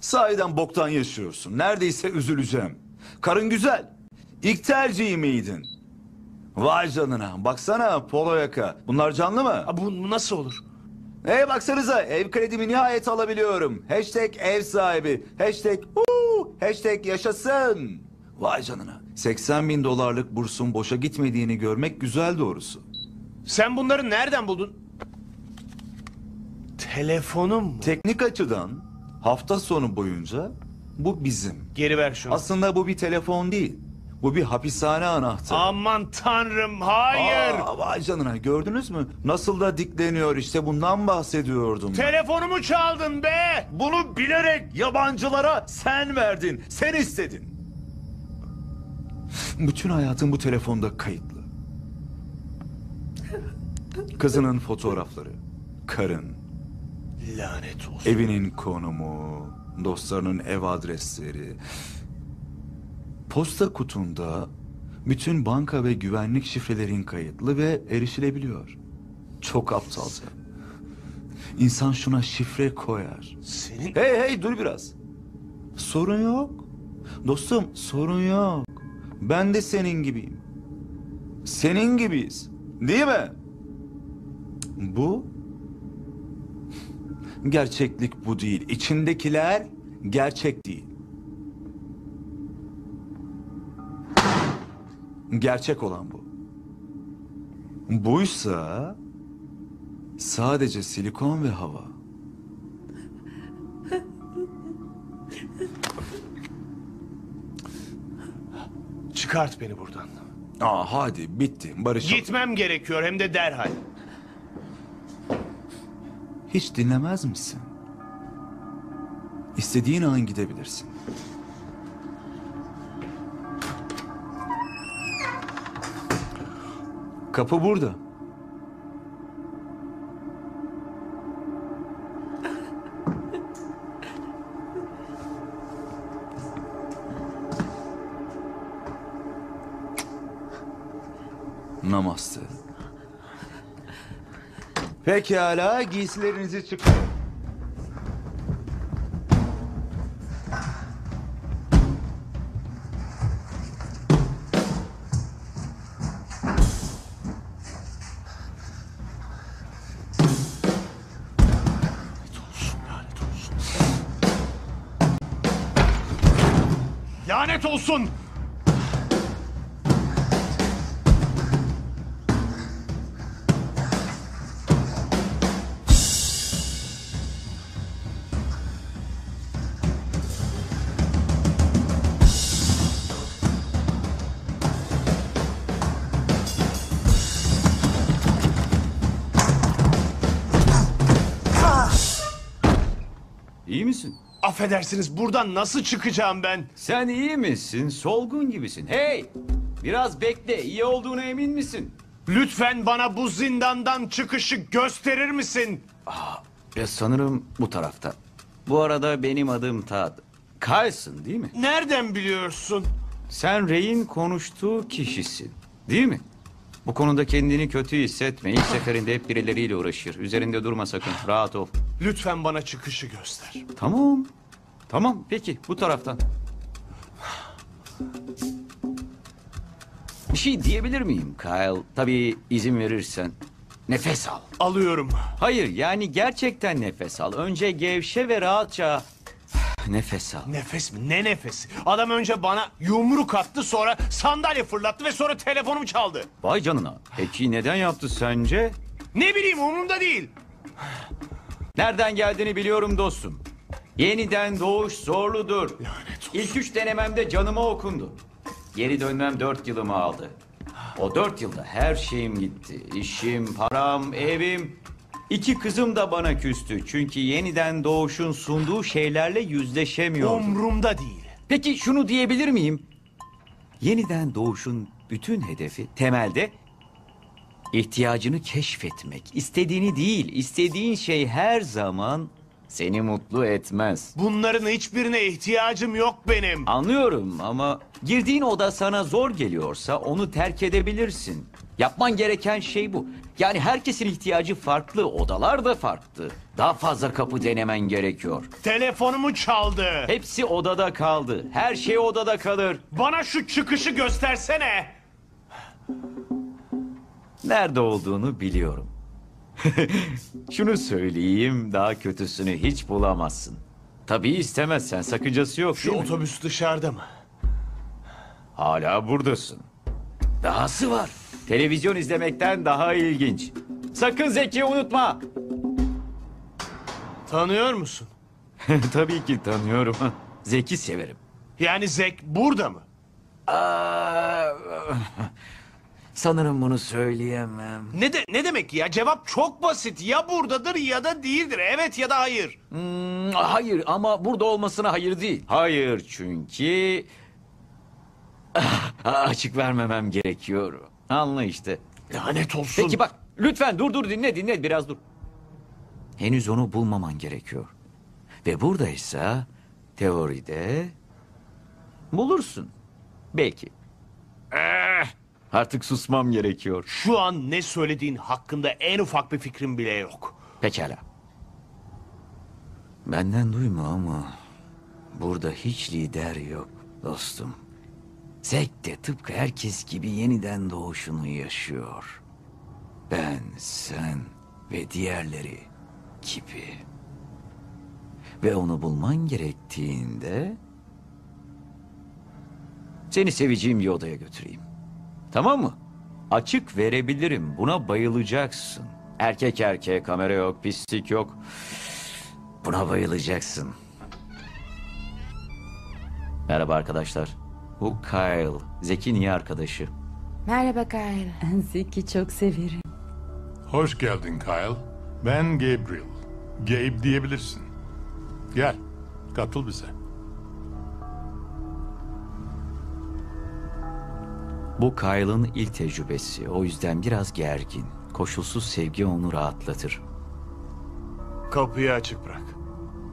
Sahiden boktan yaşıyorsun. Neredeyse üzüleceğim. Karın güzel. İlk tercihi miydin? Vay canına. Baksana polo yaka. Bunlar canlı mı? Bu nasıl olur? Baksanıza, ev kredimi nihayet alabiliyorum. Hashtag ev sahibi. Hashtag hashtag yaşasın. Vay canına. 80 bin dolarlık bursun boşa gitmediğini görmek güzel doğrusu. Sen bunları nereden buldun? Telefonum mu? Teknik açıdan hafta sonu boyunca bu bizim. Geri ver şunu. Aslında bu bir telefon değil. Bu bir hapishane anahtarı. Aman tanrım, hayır. Vay canına, gördünüz mü? Nasıl da dikleniyor, işte bundan bahsediyordum. Telefonumu çaldın be! Bunu bilerek yabancılara sen verdin, sen istedin. Bütün hayatım bu telefonda kayıtlı. Kızının fotoğrafları, karın. Lanet olsun. Evinin konumu, dostlarının ev adresleri... Posta kutunda bütün banka ve güvenlik şifrelerin kayıtlı ve erişilebiliyor. Çok aptalca. İnsan şuna şifre koyar. Senin... Hey dur biraz. Sorun yok. Dostum, sorun yok. Ben de senin gibiyim. Senin gibiyiz. Değil mi? Bu... Gerçeklik bu değil. İçindekiler gerçek değil. Gerçek olan bu. Buysa sadece silikon ve hava. Çıkart beni buradan. Hadi bitti. Barışalım. Gitmem gerekiyor, hem de derhal. Hiç dinlemez misin? İstediğin an gidebilirsin. Kapı burada. Namaste. Pekala, giysilerinizi çıkarın. Lanet olsun! İyi misin? Affedersiniz, buradan nasıl çıkacağım ben? Sen iyi misin? Solgun gibisin. Hey! Biraz bekle, iyi olduğuna emin misin? Lütfen bana bu zindandan çıkışı gösterir misin? Sanırım bu tarafta. Bu arada benim adım Tad. Kyle'sın değil mi? Nereden biliyorsun? Sen Rey'in konuştuğu kişisin, değil mi? Bu konuda kendini kötü hissetme. İlk seferinde hep birileriyle uğraşır. Üzerinde durma sakın. Rahat ol. Lütfen bana çıkışı göster. Tamam. Tamam. Peki. Bu taraftan. Bir şey diyebilir miyim Kyle? Tabii izin verirsen. Nefes al. Alıyorum. Hayır. Yani gerçekten nefes al. Önce gevşe ve rahatça... Nefes al. Nefes mi? Ne nefesi? Adam önce bana yumruk attı, sonra sandalye fırlattı ve sonra telefonumu çaldı. Vay canına. Peki neden yaptı sence? Ne bileyim, umurumda değil. Nereden geldiğini biliyorum dostum. Yeniden doğuş zorludur. İlk 3 denememde canıma okundu. Geri dönmem 4 yılımı aldı. O 4 yılda her şeyim gitti. İşim, param, evim... 2 kızım da bana küstü. Çünkü yeniden doğuşun sunduğu şeylerle yüzleşemiyordum. Umrumda değil. Peki şunu diyebilir miyim? Yeniden doğuşun bütün hedefi temelde ihtiyacını keşfetmek. İstediğini değil, istediğin şey her zaman seni mutlu etmez. Bunların hiçbirine ihtiyacım yok benim. Anlıyorum ama girdiğin oda sana zor geliyorsa onu terk edebilirsin. Yapman gereken şey bu. Yani herkesin ihtiyacı farklı, odalar da farklı. Daha fazla kapı denemen gerekiyor. Telefonumu çaldı. Hepsi odada kaldı. Her şey odada kalır. Bana şu çıkışı göstersene. Nerede olduğunu biliyorum. Şunu söyleyeyim, daha kötüsünü hiç bulamazsın. Tabii istemezsen, sakıncası yok. Şu otobüs dışarıda mı? Hala buradasın. Dahası var. Televizyon izlemekten daha ilginç. Sakın Zeki'yi unutma. Tanıyor musun? Tabii ki tanıyorum. Zeki severim. Yani Zack burada mı? Sanırım bunu söyleyemem. Ne demek ya? Cevap çok basit. Ya buradadır ya da değildir. Evet ya da hayır. Hayır ama burada olmasına hayır değil. Hayır çünkü... Açık vermemem gerekiyor. Anla işte. Lanet olsun. Peki bak, lütfen dur dinle biraz dur. Henüz onu bulmaman gerekiyor. Ve buradaysa teoride bulursun. Belki. Artık susmam gerekiyor. Şu an ne söylediğin hakkında en ufak bir fikrim bile yok. Pekala. Benden duyma ama burada hiç lider yok dostum. Zack de tıpkı herkes gibi yeniden doğuşunu yaşıyor. Ben, sen ve diğerleri gibi. Ve onu bulman gerektiğinde... Seni seveceğim bir odaya götüreyim. Tamam mı? Açık verebilirim. Buna bayılacaksın. Erkek erkeğe, kamera yok, pislik yok. Buna bayılacaksın. Merhaba arkadaşlar. Bu Kyle. Zeki'nin iyi arkadaşı. Merhaba Kyle. Zeki çok severim. Hoş geldin Kyle. Ben Gabriel. Gabe diyebilirsin. Gel, katıl bize. Bu Kyle'ın ilk tecrübesi. O yüzden biraz gergin. Koşulsuz sevgi onu rahatlatır. Kapıyı açık bırak.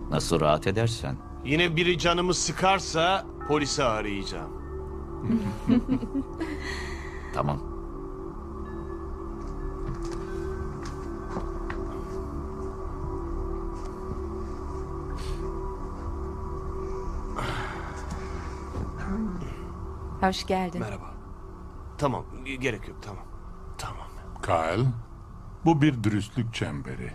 Nasıl rahat edersen. Yine biri canımı sıkarsa polisi arayacağım. Tamam. Hoş geldin. Merhaba. Tamam, gerek yok, tamam. Tamam. Kyle, bu bir dürüstlük çemberi.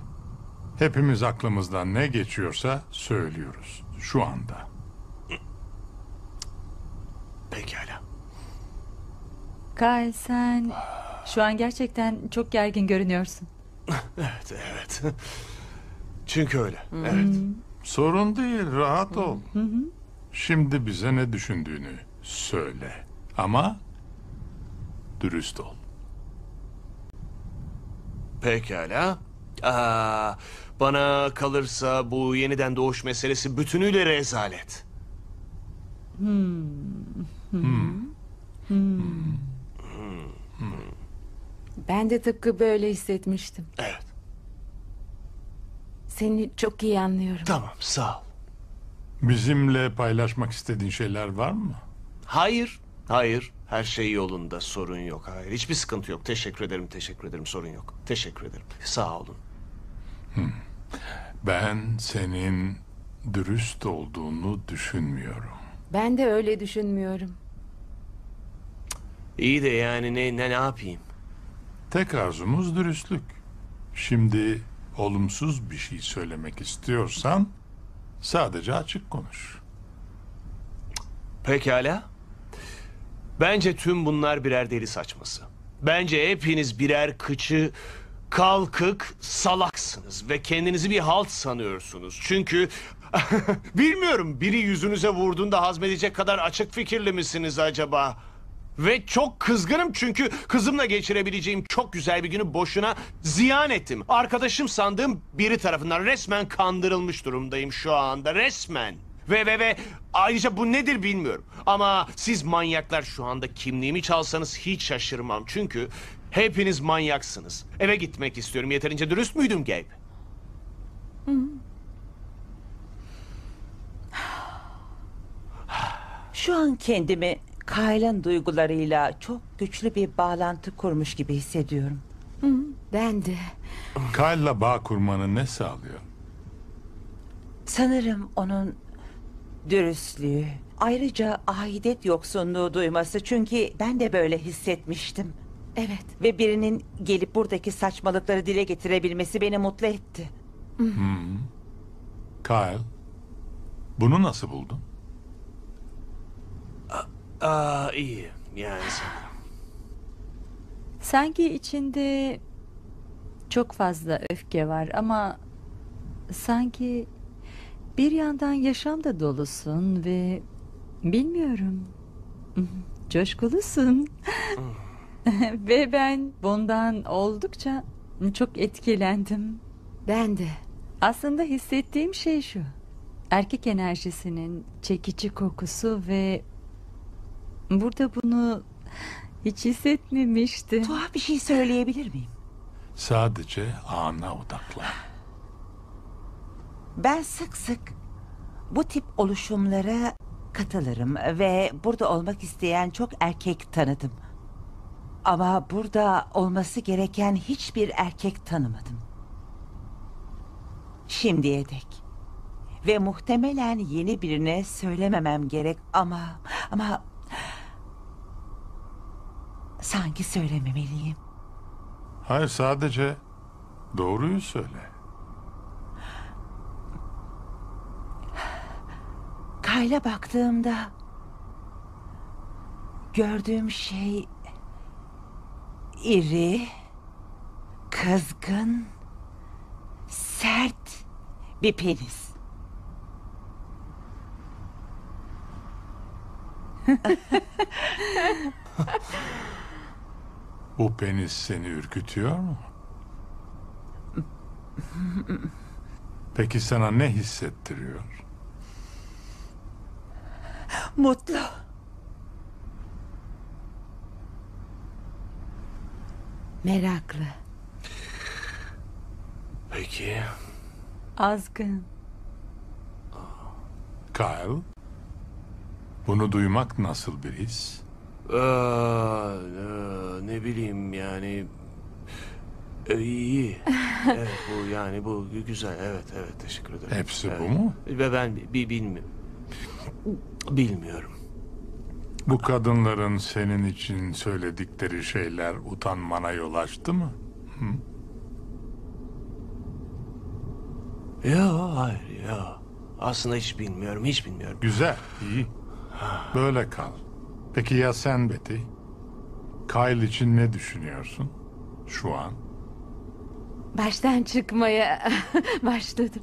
Hepimiz aklımızdan ne geçiyorsa söylüyoruz şu anda. Pekala. Kyle, sen şu an gerçekten çok gergin görünüyorsun. Evet, evet. Çünkü öyle, evet. Sorun değil, rahat ol. Şimdi bize ne düşündüğünü söyle ama dürüst ol. Pekala. Bana kalırsa bu yeniden doğuş meselesi bütünüyle rezalet. Ben de tıpkı böyle hissetmiştim. Evet. Seni çok iyi anlıyorum. Tamam, sağ ol. Bizimle paylaşmak istediğin şeyler var mı? Hayır, hayır. Her şey yolunda, sorun yok. Hayır, hiçbir sıkıntı yok. Teşekkür ederim, teşekkür ederim. Sorun yok. Teşekkür ederim. Sağ olun. Ben senin dürüst olduğunu düşünmüyorum. Ben de öyle düşünmüyorum. İyi de yani ne yapayım? Tek arzumuz dürüstlük. Şimdi olumsuz bir şey söylemek istiyorsan sadece açık konuş. Pekala. Bence tüm bunlar birer deli saçması. Bence hepiniz birer kıçı kalkık salaksınız ve kendinizi bir halt sanıyorsunuz. Çünkü bilmiyorum, biri yüzünüze vurduğunda hazmedecek kadar açık fikirli misiniz acaba? Ve çok kızgınım çünkü kızımla geçirebileceğim çok güzel bir günü boşuna ziyan ettim. Arkadaşım sandığım biri tarafından resmen kandırılmış durumdayım şu anda, resmen. Ve ayrıca bu nedir bilmiyorum. Ama siz manyaklar şu anda kimliğimi çalsanız hiç şaşırmam. Çünkü hepiniz manyaksınız. Eve gitmek istiyorum. Yeterince dürüst müydüm Gabe? Şu an kendimi Kyle'ın duygularıyla çok güçlü bir bağlantı kurmuş gibi hissediyorum. Ben de. Kyle'la bağ kurmanı ne sağlıyor? Sanırım onun dürüstlüğü, ayrıca ahidet yoksunluğu duyması, çünkü ben de böyle hissetmiştim. Evet. Ve birinin gelip buradaki saçmalıkları dile getirebilmesi beni mutlu etti. Kyle, bunu nasıl buldun? İyi yani. Sanki içinde çok fazla öfke var ama sanki bir yandan yaşamda dolusun ve bilmiyorum, coşkulusun. Ve ben bundan oldukça çok etkilendim. Ben de. Aslında hissettiğim şey şu: erkek enerjisinin çekici kokusu ve burada bunu hiç hissetmemiştim. Tuhaf bir şey söyleyebilir miyim? Sadece ana odaklan. Ben sık sık bu tip oluşumlara katılırım ve burada olmak isteyen çok erkek tanıdım. Ama burada olması gereken hiçbir erkek tanımadım şimdiye dek. Ve muhtemelen yeni birine söylememem gerek ama sanki söylememeliyim. Hayır, sadece doğruyu söyle. Kyle'a baktığımda gördüğüm şey iri, kızgın, sert bir penis. Bu penis seni ürkütüyor mu? Peki sana ne hissettiriyor? Mutlu. Meraklı. Peki. Azgın. Kyle, bunu duymak nasıl bir his? Ne bileyim yani... iyi. Evet, bu yani bu güzel. Evet, evet, teşekkür ederim. Hepsi evet. Bu mu? Ve ben bilmiyorum. Bu kadınların senin için söyledikleri şeyler utanmana yol açtı mı? Hı? Ya hayır ya. Aslında hiç bilmiyorum, hiç bilmiyorum. Güzel, iyi. Böyle kal. Peki ya sen Betty? Kyle için ne düşünüyorsun şu an? Baştan çıkmaya başladım.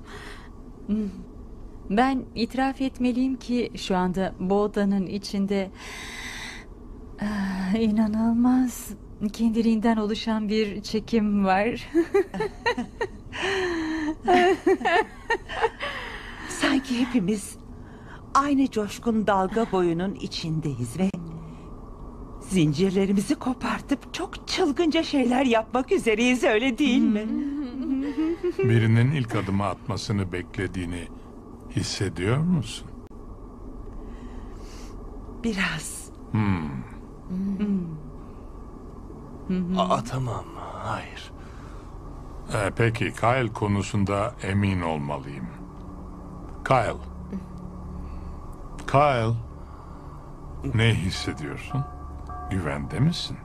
Ben itiraf etmeliyim ki şu anda bu odanın içinde inanılmaz kendiliğinden oluşan bir çekim var. Sanki hepimiz aynı coşkun dalga boyunun içindeyiz ve zincirlerimizi kopartıp çok çılgınca şeyler yapmak üzereyiz, öyle değil mi? Birinin ilk adımı atmasını beklediğini hissediyor musun? Biraz. Atamam, hayır. Peki, Kyle konusunda emin olmalıyım. Kyle. Kyle, ne hissediyorsun? Güvende misin?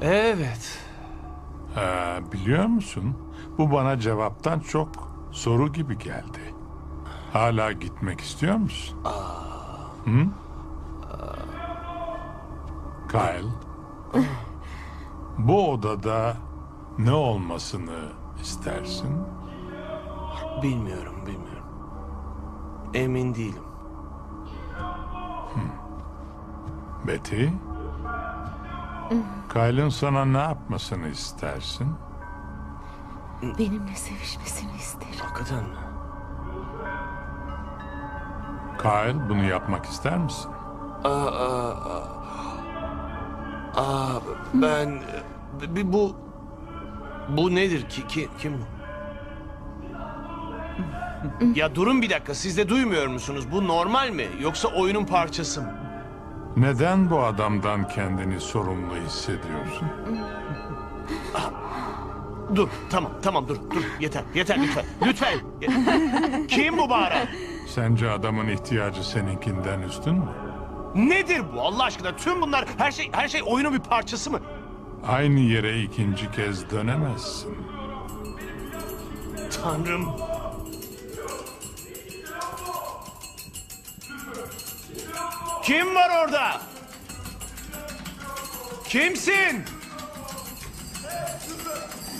Evet. Biliyor musun? Bu bana cevaptan çok soru gibi geldi. Hala gitmek istiyor musun? Hı? Kyle, bu odada ne olmasını istersin? Bilmiyorum. Emin değilim. Betty, Kyle'ın sana ne yapmasını istersin? Benimle sevişmesini isterim. Hakikaten mi? Kyle, bunu yapmak ister misin? Ben bu nedir ki? Kim bu? Ya durun bir dakika, siz de duymuyor musunuz? Bu normal mi? Yoksa oyunun parçası mı? Neden bu adamdan kendini sorumlu hissediyorsun? Dur, tamam dur. Yeter lütfen. Kim bu bağıran? Sence adamın ihtiyacı seninkinden üstün mü? Nedir bu Allah aşkına? Tüm bunlar, her şey oyunun bir parçası mı? Aynı yere ikinci kez dönemezsin. Tanrım. Kim var orada? Kimsin?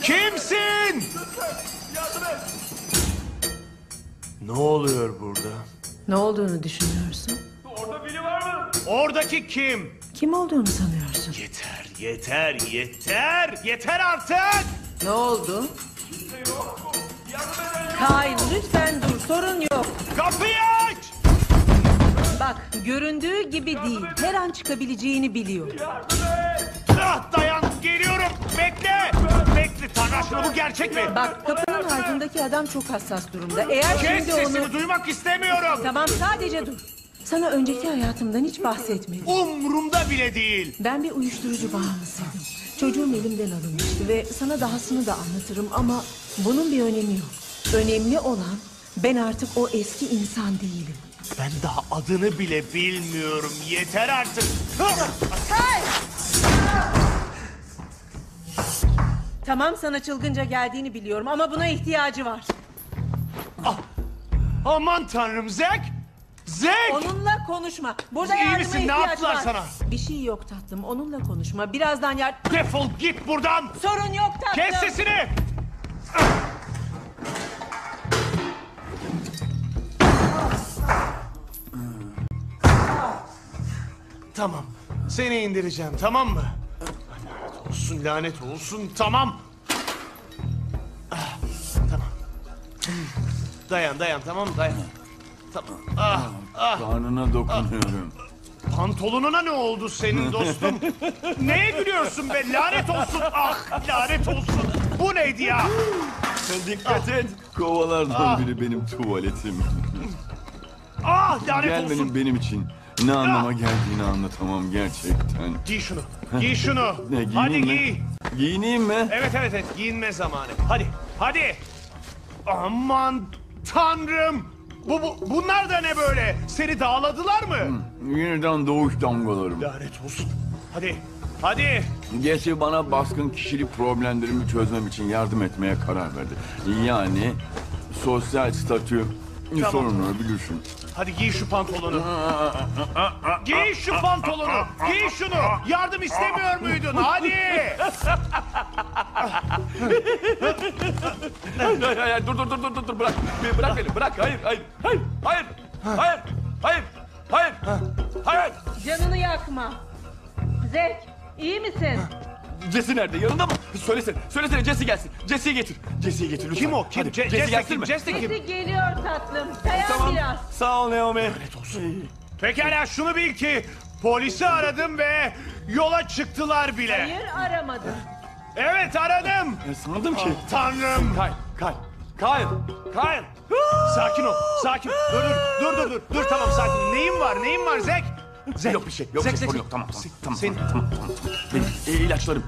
Kimsin? Ne oluyor burada? Ne olduğunu düşünüyorsun? Orada biri var mı? Oradaki kim? Kim olduğunu sanıyorsun? Yeter artık! Ne oldu? Kimse yok. Kyle, lütfen dur, sorun yok. Kapıyı aç! Bak, göründüğü gibi değil. Her an çıkabileceğini biliyor. Dayan, geliyorum. Bekle, Tanrı aşkına, bu gerçek mi? Bak, kapının ardındaki adam çok hassas durumda. Eğer kes şimdi sesini, onu duymak istemiyorum. Tamam, sadece dur. Sana önceki hayatımdan hiç bahsetmedim. Umurumda bile değil. Ben bir uyuşturucu bağımlısıydım. Çocuğum elimden alınmıştı ve sana dahasını da anlatırım ama bunun bir önemi yok. Önemli olan ben artık o eski insan değilim. Ben daha adını bile bilmiyorum. Yeter artık. Hey! Tamam, sana çılgınca geldiğini biliyorum ama buna ihtiyacı var. Aman Tanrım, Zack! Zack! Onunla konuşma. Burada yardıma ihtiyacı var. Ne yaptılar sana? Bir şey yok tatlım. Onunla konuşma. Birazdan yardım... Defol git buradan! Sorun yok tatlım. Kes sesini! Tamam. Seni indireceğim, tamam mı? Lanet olsun, tamam. Tamam. Dayan, tamam, dayan. Tamam. Karnına dokunuyorum. Pantolonuna ne oldu senin dostum? Neye gülüyorsun be? Lanet olsun. Ah lanet olsun. Bu neydi ya? Dikkat et. Kovalardan biri benim tuvaletim. Ah lanet olsun. Gelmenin benim için ne anlama geldiğini anlatamam gerçekten. Giy şunu. Giy şunu. Hadi giy. Giyineyim mi? Evet evet evet. Giyinme zamanı. Hadi. Hadi. Aman tanrım. Bunlar da ne böyle? Seni dağladılar mı? Yeniden doğuş damgalarım. Lanet olsun. Hadi. Hadi. Jesse bana baskın kişilik problemlerimi çözmem için yardım etmeye karar verdi. Yani sosyal statü sorunları bilirsin. Hadi giy şu pantolonu. Giy şu pantolonu. Giy şunu. Yardım istemiyor muydun? Hadi. Hayır, dur bırak. Bırak beni. Bırak. Hayır. Canını yakma. Zack, iyi misin? Jesse nerede? Yanında mı? Söylesene Jesse gelsin. Jesse'yi getir. Jesse'yi getir lütfen. Kim o? Kim? Jesse geliyor tatlım. Dayan tamam. Biraz. Sağ ol Naomi. Lanet olsun. Pekala şunu bil ki polisi aradım ve yola çıktılar bile. Hayır aramadım. Evet aradım. Sandım ki. Ah, tanrım. Kyle. Sakin ol. Sakin. Dur tamam sakin. Neyin var Zack? Yok bir şey. Tamam. İlaçlarım.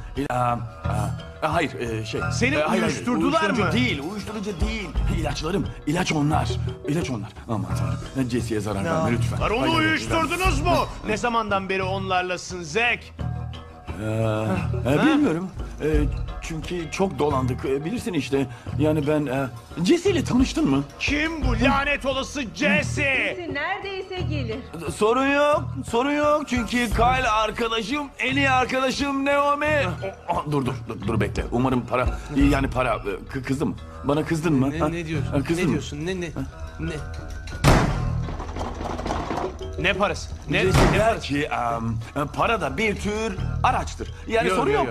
Seni uyuşturdular mı? Uyuşturucu değil. İlaçlarım. İlaç onlar. Aman tanrım. Jesse'ye zarar verme lütfen. Var, onu uyuşturdunuz mu? Ne zamandan beri onlarlasın Zack? Bilmiyorum. Çünkü çok dolandık. Bilirsin işte. Yani ben... Jesse ile tanıştın mı? Kim bu lanet olası Jesse? Jesse neredeyse gelir. Sorun yok. Çünkü Kyle arkadaşım, en iyi arkadaşım Naomi. Dur bekle. Umarım para... Yani para... Kızdı mı? Bana kızdın mı? Ne diyorsun? Ne diyorsun? Ne parası? Ne parası? Ki, para da bir tür araçtır. Yani sorun yok.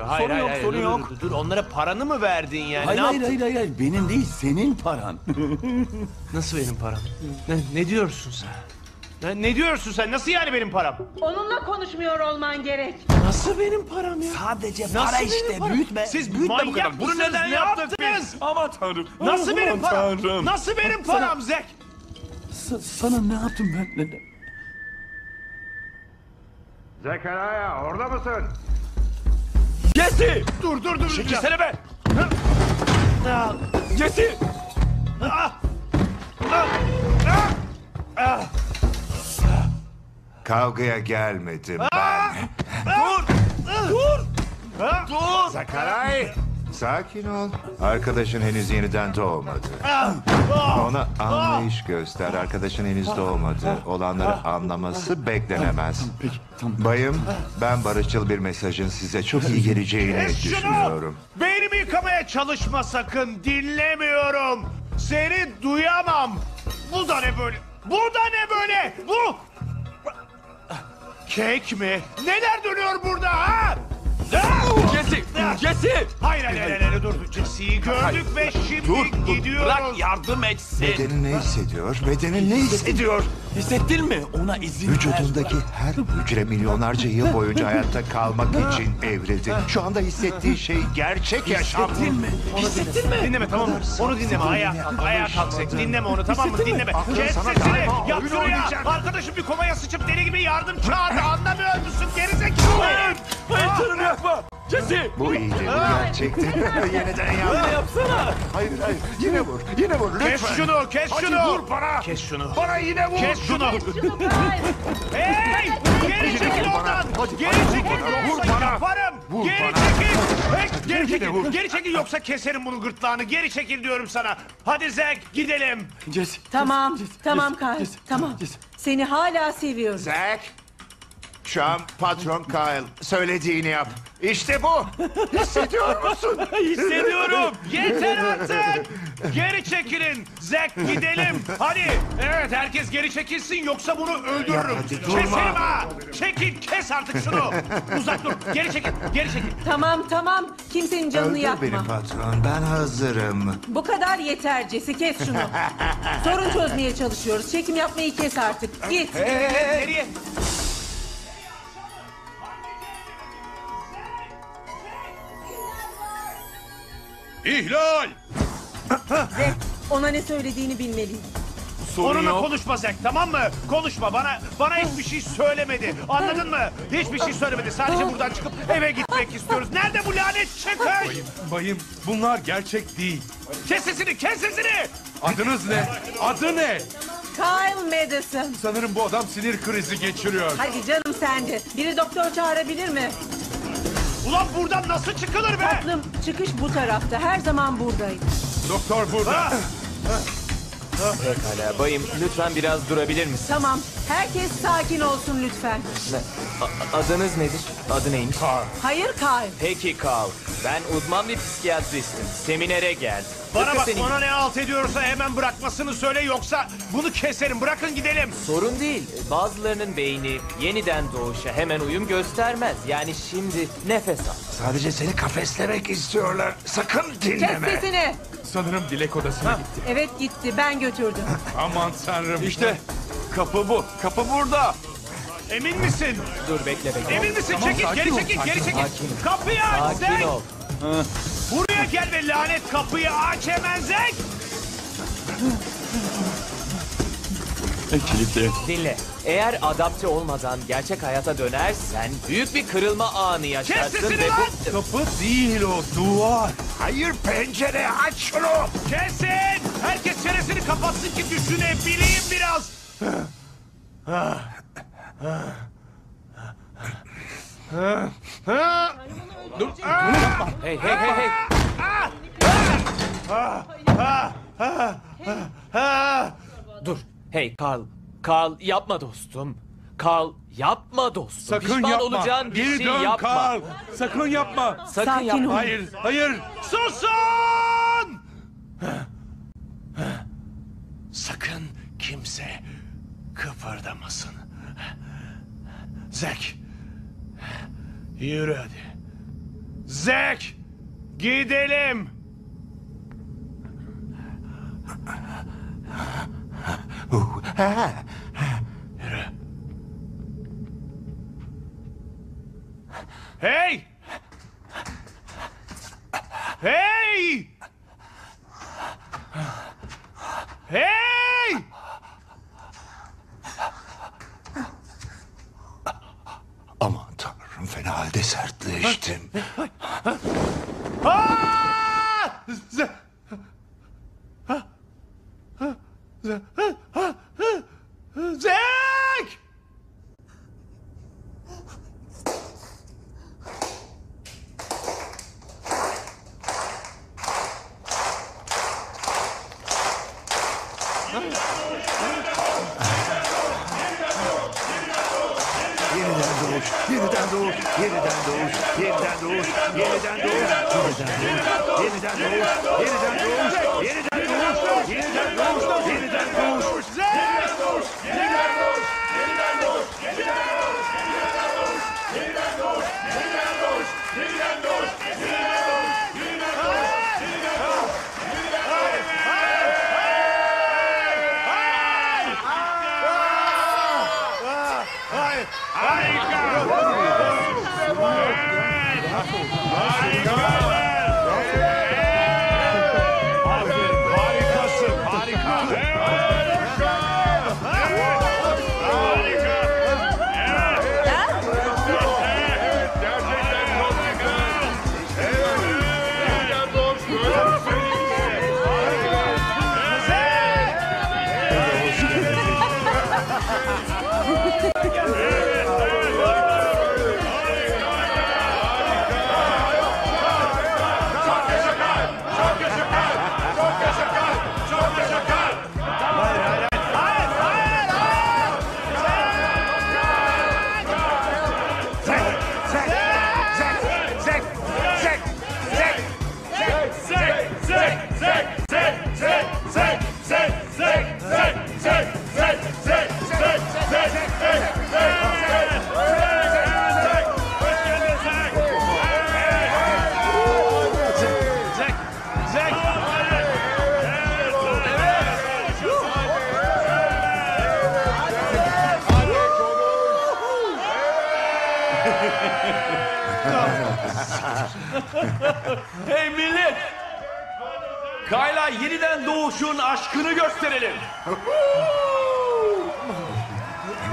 Dur, onlara paranı mı verdin yani? Hayır. Benim değil, senin paran. Nasıl benim param? Ne diyorsun sen? Ne diyorsun sen? Nasıl yani benim param? Onunla konuşmuyor olman gerek. Nasıl benim param ya? Sadece nasıl para işte. Param? Büyütme. Siz büyütme bu kadar. Bunu neden yaptınız? Aman tanrım. Nasıl benim param? Nasıl benim param Zack? Sana ne yaptım ben? Zekeriya orada mısın? Jesse! Dur. Çekilsene be! Jesse! Kavgaya gelmedim ben. Dur! Zekeriya! Sakin ol. Arkadaşın henüz yeniden doğmadı. Ona anlayış göster. Arkadaşın henüz doğmadı. Olanları anlaması beklenemez. Bayım, ben barışçıl bir mesajın size çok iyi geleceğini düşünüyorum. Beynimi yıkamaya çalışma sakın. Dinlemiyorum. Seni duyamam. Bu da ne böyle? Bu... Kek mi? Neler dönüyor burada ha? Jesse! Hayır, dur. Jesse'yi gördük ve şimdi gidiyoruz. Bırak yardım etsin. Bedeni ne hissediyor? Hissettin mi? Ona izin ver. Vücudundaki her hücre milyonlarca yıl boyunca hayatta kalmak için evrildi. Şu anda hissettiği şey gerçek yaşam. Hissettin mi? Dinleme tamam mı? Onu dinleme. Ayağa kalk. Dinleme onu tamam mı? Dinleme. Kes sesini. Yap şuraya. Arkadaşım bir komaya sıçıp deli gibi yardım çağırdı. Anlamıyor musun? Gerizekalı. Hayır canım yapma. Jesse! Bu iyiydi, gerçekten. Yeniden yapma. Yapsana. Hayır. Yine vur. Lütfen. Kes şunu. Hadi vur bana. Bana yine vur. Kes şunu. Hey! Geri çekil oradan. Geri çekil. Vur bana. Yaparım. Geri çekil. Geri çekil yoksa keserim bunun gırtlağını. Geri çekil diyorum sana. Hadi Zack gidelim. Jesse. Tamam Kyle. Tamam. Seni hala seviyorum. Zack. Şu an patron Kyle. Söylediğini yap. İşte bu. Hissediyor musun? Hissediyorum. Yeter artık. Geri çekilin. Zack gidelim. Hadi. Evet herkes geri çekilsin yoksa bunu öldürürüm. Keserim ha. Çekil kes artık şunu. Uzak dur. Geri çekil. Tamam. Kimsenin canını yakma. Öldür beni patron. Ben hazırım. Bu kadar yeter Jesse. Kes şunu. Sorun çözmeye çalışıyoruz. Çekim yapmayı kes artık. Git. Nereye? İhlal! Zack, ona ne söylediğini bilmeliyim. Onunla konuşma Zack, tamam mı? Konuşma, bana hiçbir şey söylemedi. Anladın mı? Hiçbir şey söylemedi. Sadece buradan çıkıp eve gitmek istiyoruz. Nerede bu lanet çıkış? Bayım, bunlar gerçek değil. Kes sesini, kes sesini! Adınız ne? Adı ne? Kyle Madison. Sanırım bu adam sinir krizi geçiriyor. Hadi canım sen de. Biri doktor çağırabilir mi? Ulan buradan nasıl çıkılır be? Tatlım, çıkış bu tarafta. Her zaman buradayım. Doktor burada. Pekala bayım, lütfen biraz durabilir misin? Tamam, herkes sakin olsun lütfen. Adınız nedir? Adı neymiş? Carl. Hayır Carl. Peki Carl, ben uzman bir psikiyatristim. Seminere geldim. Bana bak, ona ne alt ediyorsa hemen bırakmasını söyle, yoksa bunu keserim. Bırakın gidelim. Sorun değil. Bazılarının beyni yeniden doğuşa hemen uyum göstermez. Yani şimdi nefes al. Sadece seni kafeslemek istiyorlar. Sakın dinleme. Kes sesini. Sanırım Dilek odasına gitti. Evet gitti. Ben götürdüm. Aman tanrım. İşte kapı bu. Kapı burada. Emin misin? Dur bekle. Emin misin? Tamam, çekil. Geri çekil. Kapıyı aç. Sakin ol. Buraya gel ve lanet kapıyı aç hemen Zack! Kilitli. Dinle, eğer adapte olmadan gerçek hayata dönersen büyük bir kırılma anı yaşarsın ve bu... Kapı değil o, duvar. Hayır pencere, aç şunu! Kesin! Herkes çenesini kapatsın ki düşünebileyim biraz! Dur. Hey. Dur. Hey Carl yapma dostum. Carl yapma dostum. Sakın pişman yapma. Olacağın bir şey yapma. Carl. Sakın yapma. Sakın yapma. Hayır. Susun! Sakın kimse kıpırdamasın. Zack. Yürü hadi. Zack! Gidelim! Yürü. Hey! Hey! Hey! Aman tanrım, fena halde sertleştim. Zack! Yeniden doğuş. Hey millet! Kyle'a yeniden doğuşun aşkını gösterelim.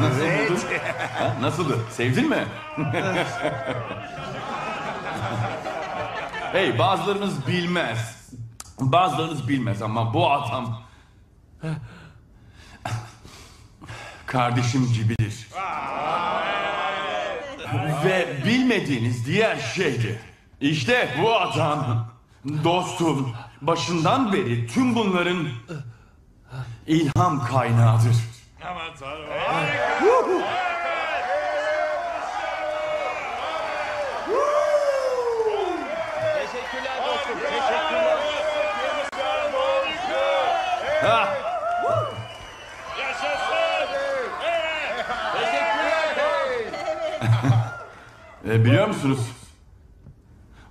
Nasıl buldun? Ha, nasıldı? Sevdin mi? Hey, bazılarınız bilmez. Bazılarınız bilmez ama bu adam... kardeşim gibidir. Ve bilmediğiniz diğer şeydi. İşte bu adam dostum. Başından beri tüm bunların ilham kaynağıdır. Teşekkürler dostum. Teşekkürler. Ha. Biliyor musunuz?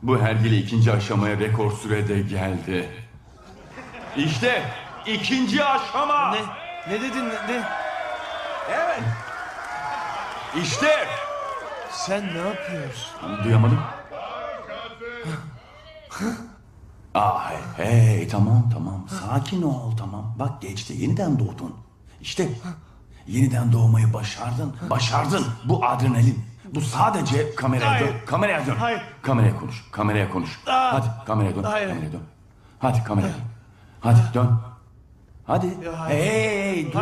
Bu hergile ikinci aşamaya rekor sürede geldi. İşte ikinci aşama. Ne dedin? Ne? Evet. İşte. Sen ne yapıyorsun? Duyamadım. Ah hey, tamam sakin ol, tamam. Bak geçti, yeniden doğdun. İşte yeniden doğmayı başardın. Bu adrenalin. Bu sadece kameraya dön. Kameraya dön. Hayır. Kameraya konuş. Kameraya konuş. Aa, hadi kameraya dön. Hayır. Kameraya dön. Hadi kameraya dön. Hadi dön. Hadi. Hey, dur.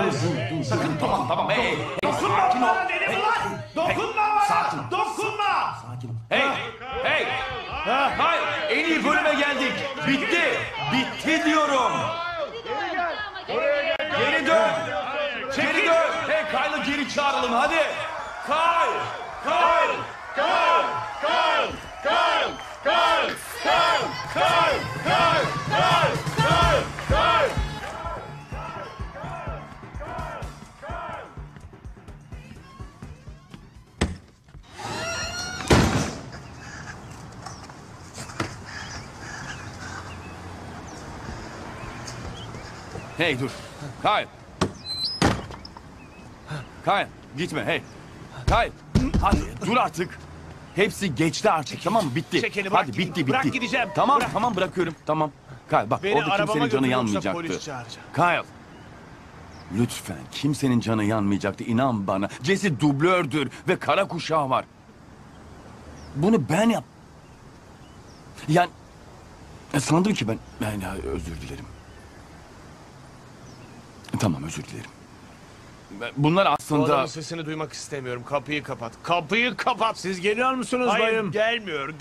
Sakın. Tamam. Hey. Dokunma bana dedim lan. Dokunma bana. Sakin. Dokunma. Sakin ol. Hey. Hayır. En iyi bölüme geldik. Bitti. Bitti diyorum. Geri gel. Oraya gel. Geri dön. Geri dön. Hey, Kyle'ı geri çağıralım. Hadi. Kyle. Kyle! Hey dur. Kyle gitme hey. Kyle. Hadi dur artık. Hepsi geçti artık. Tamam mı? Bitti. Çekeni, hadi bitti. Bırak gideceğim. Tamam bırak. Tamam bırakıyorum. Tamam. Kyle bak, beni orada kimsenin canı yanmayacaktı. Kyle. Lütfen, kimsenin canı yanmayacaktı. İnan bana. Jesse dublördür ve kara kuşağı var. Bunu ben yap. Yani sandım ki ben. Yani özür dilerim. Tamam, özür dilerim. Bunlar aslında... Bu adamın sesini duymak istemiyorum. Kapıyı kapat. Kapıyı kapat. Siz geliyor musunuz bayım? Hayır, gelmiyor.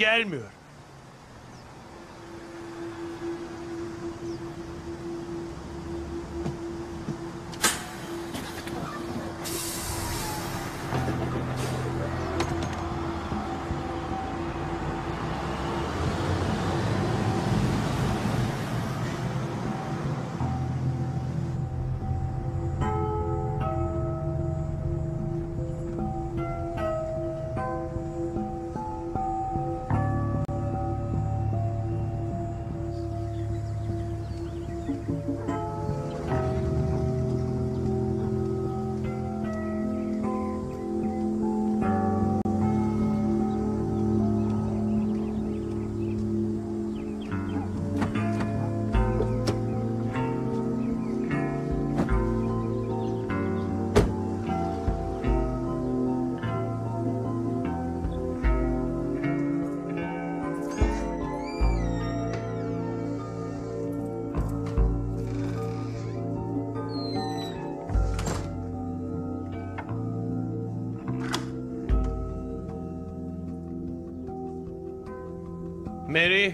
Mary.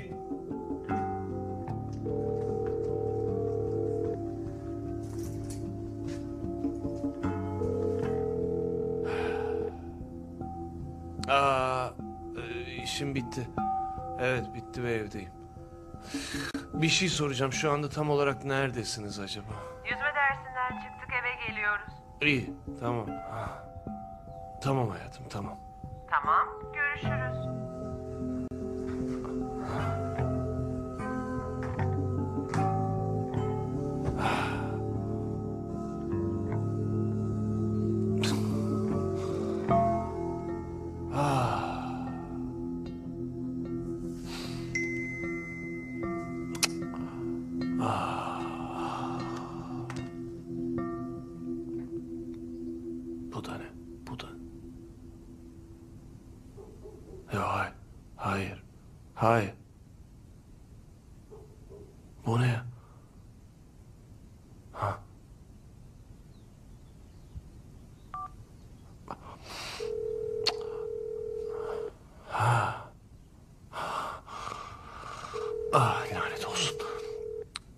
İşim bitti. Evet, bitti ve evdeyim. Bir şey soracağım. Şu anda tam olarak neredesiniz acaba? Yüzme dersinden çıktık, eve geliyoruz. İyi, tamam. Tamam hayatım, tamam. Tamam, görüşürüz. Bu da ne? Bu da... Hayır. Hayır. Hayır. Bu ne ya? Ha? Ha. Ah, lanet olsun.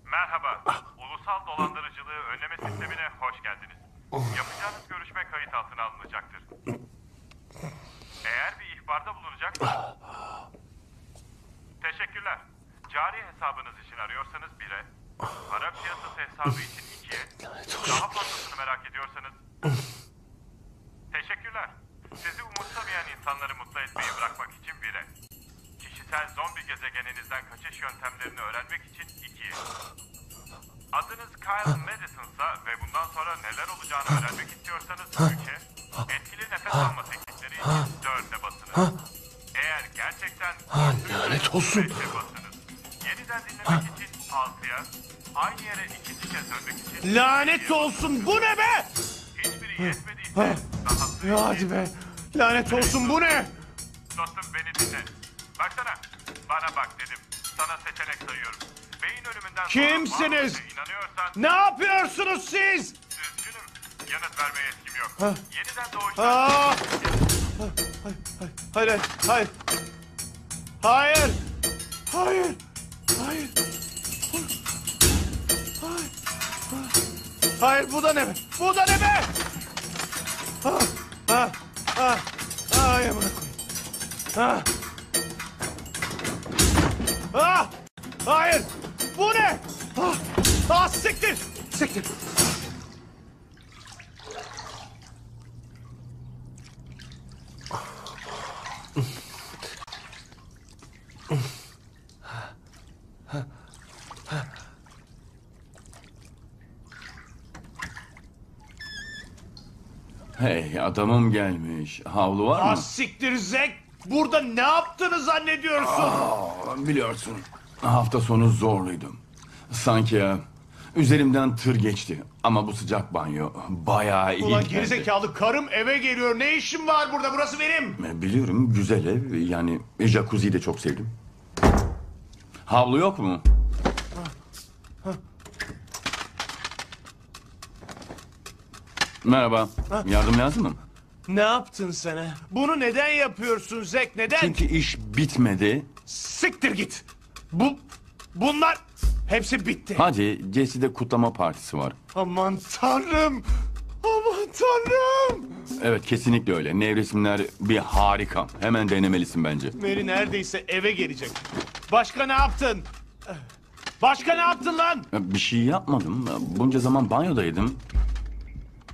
Merhaba. Ulusal dolandırıcılığı önleme sistemine hoş geldiniz. Yapacağınız görüşme kayıt altına alınacaktır. Eğer bir ihbarda bulunacaksanız... Teşekkürler. Cari hesabınız için arıyorsanız 1'e, para piyasası hesabı için 2'ye, daha fazlasını merak ediyorsanız... Teşekkürler. Sizi umursamayan insanları mutlu etmeyi bırakmak için 1'e, kişisel zombi gezegeninizden kaçış yöntemlerini öğrenmek için 2'ye, adınız Kyle Madison'sa ve bundan sonra neler olacağını öğrenmek istiyorsanız 3'e, etkili nefes alma teknikleri için 4'e basınız. Eğer gerçekten lanet olsun. Basınız. Yeniden dinlemek için 6'ya, aynı yere 2. kez dönmek için lanet olsun. Bu ne be? Hiçbiri yetmediyse daha hadi be. Lanet olsun, bu ne? Dostum beni dinle. Baksana. Bana bak dedim. Sana seçenek sayıyorum. Beyin ölümünden kimsiniz? Ne yapıyorsunuz siz? Üzgünüm. Yanıt vermeye yetkim yok. Yeniden doğuştan... Hayır, hayır, hayır, hayır, hayır, hayır, hayır, bu da ne be, bu da ne be? Ay amına koyayım. Hayır, bu ne? Siktir, siktir. Hey, adamım gelmiş. Havlu var mı? Ah siktir Zack! Burada ne yaptığını zannediyorsun? Biliyorsun, hafta sonu zorluydum. Sanki ya, üzerimden tır geçti. Ama bu sıcak banyo bayağı iyi. Ulan gerizekalı, karım eve geliyor. Ne işim var burada? Burası benim. Biliyorum, güzel ev. Yani jacuzziyi de çok sevdim. Havlu yok mu? Merhaba. Yardım lazım mı? Ne yaptın sana? Bunu neden yapıyorsun Zack? Neden? Çünkü iş bitmedi. Siktir git. Bunlar hepsi bitti. Hadi, Jesse'de kutlama partisi var. Aman tanrım. Aman tanrım. Evet, kesinlikle öyle. Nevresimler bir harika. Hemen denemelisin bence. Mary neredeyse eve gelecek. Başka ne yaptın? Başka ne yaptın lan? Bir şey yapmadım. Bunca zaman banyodaydım.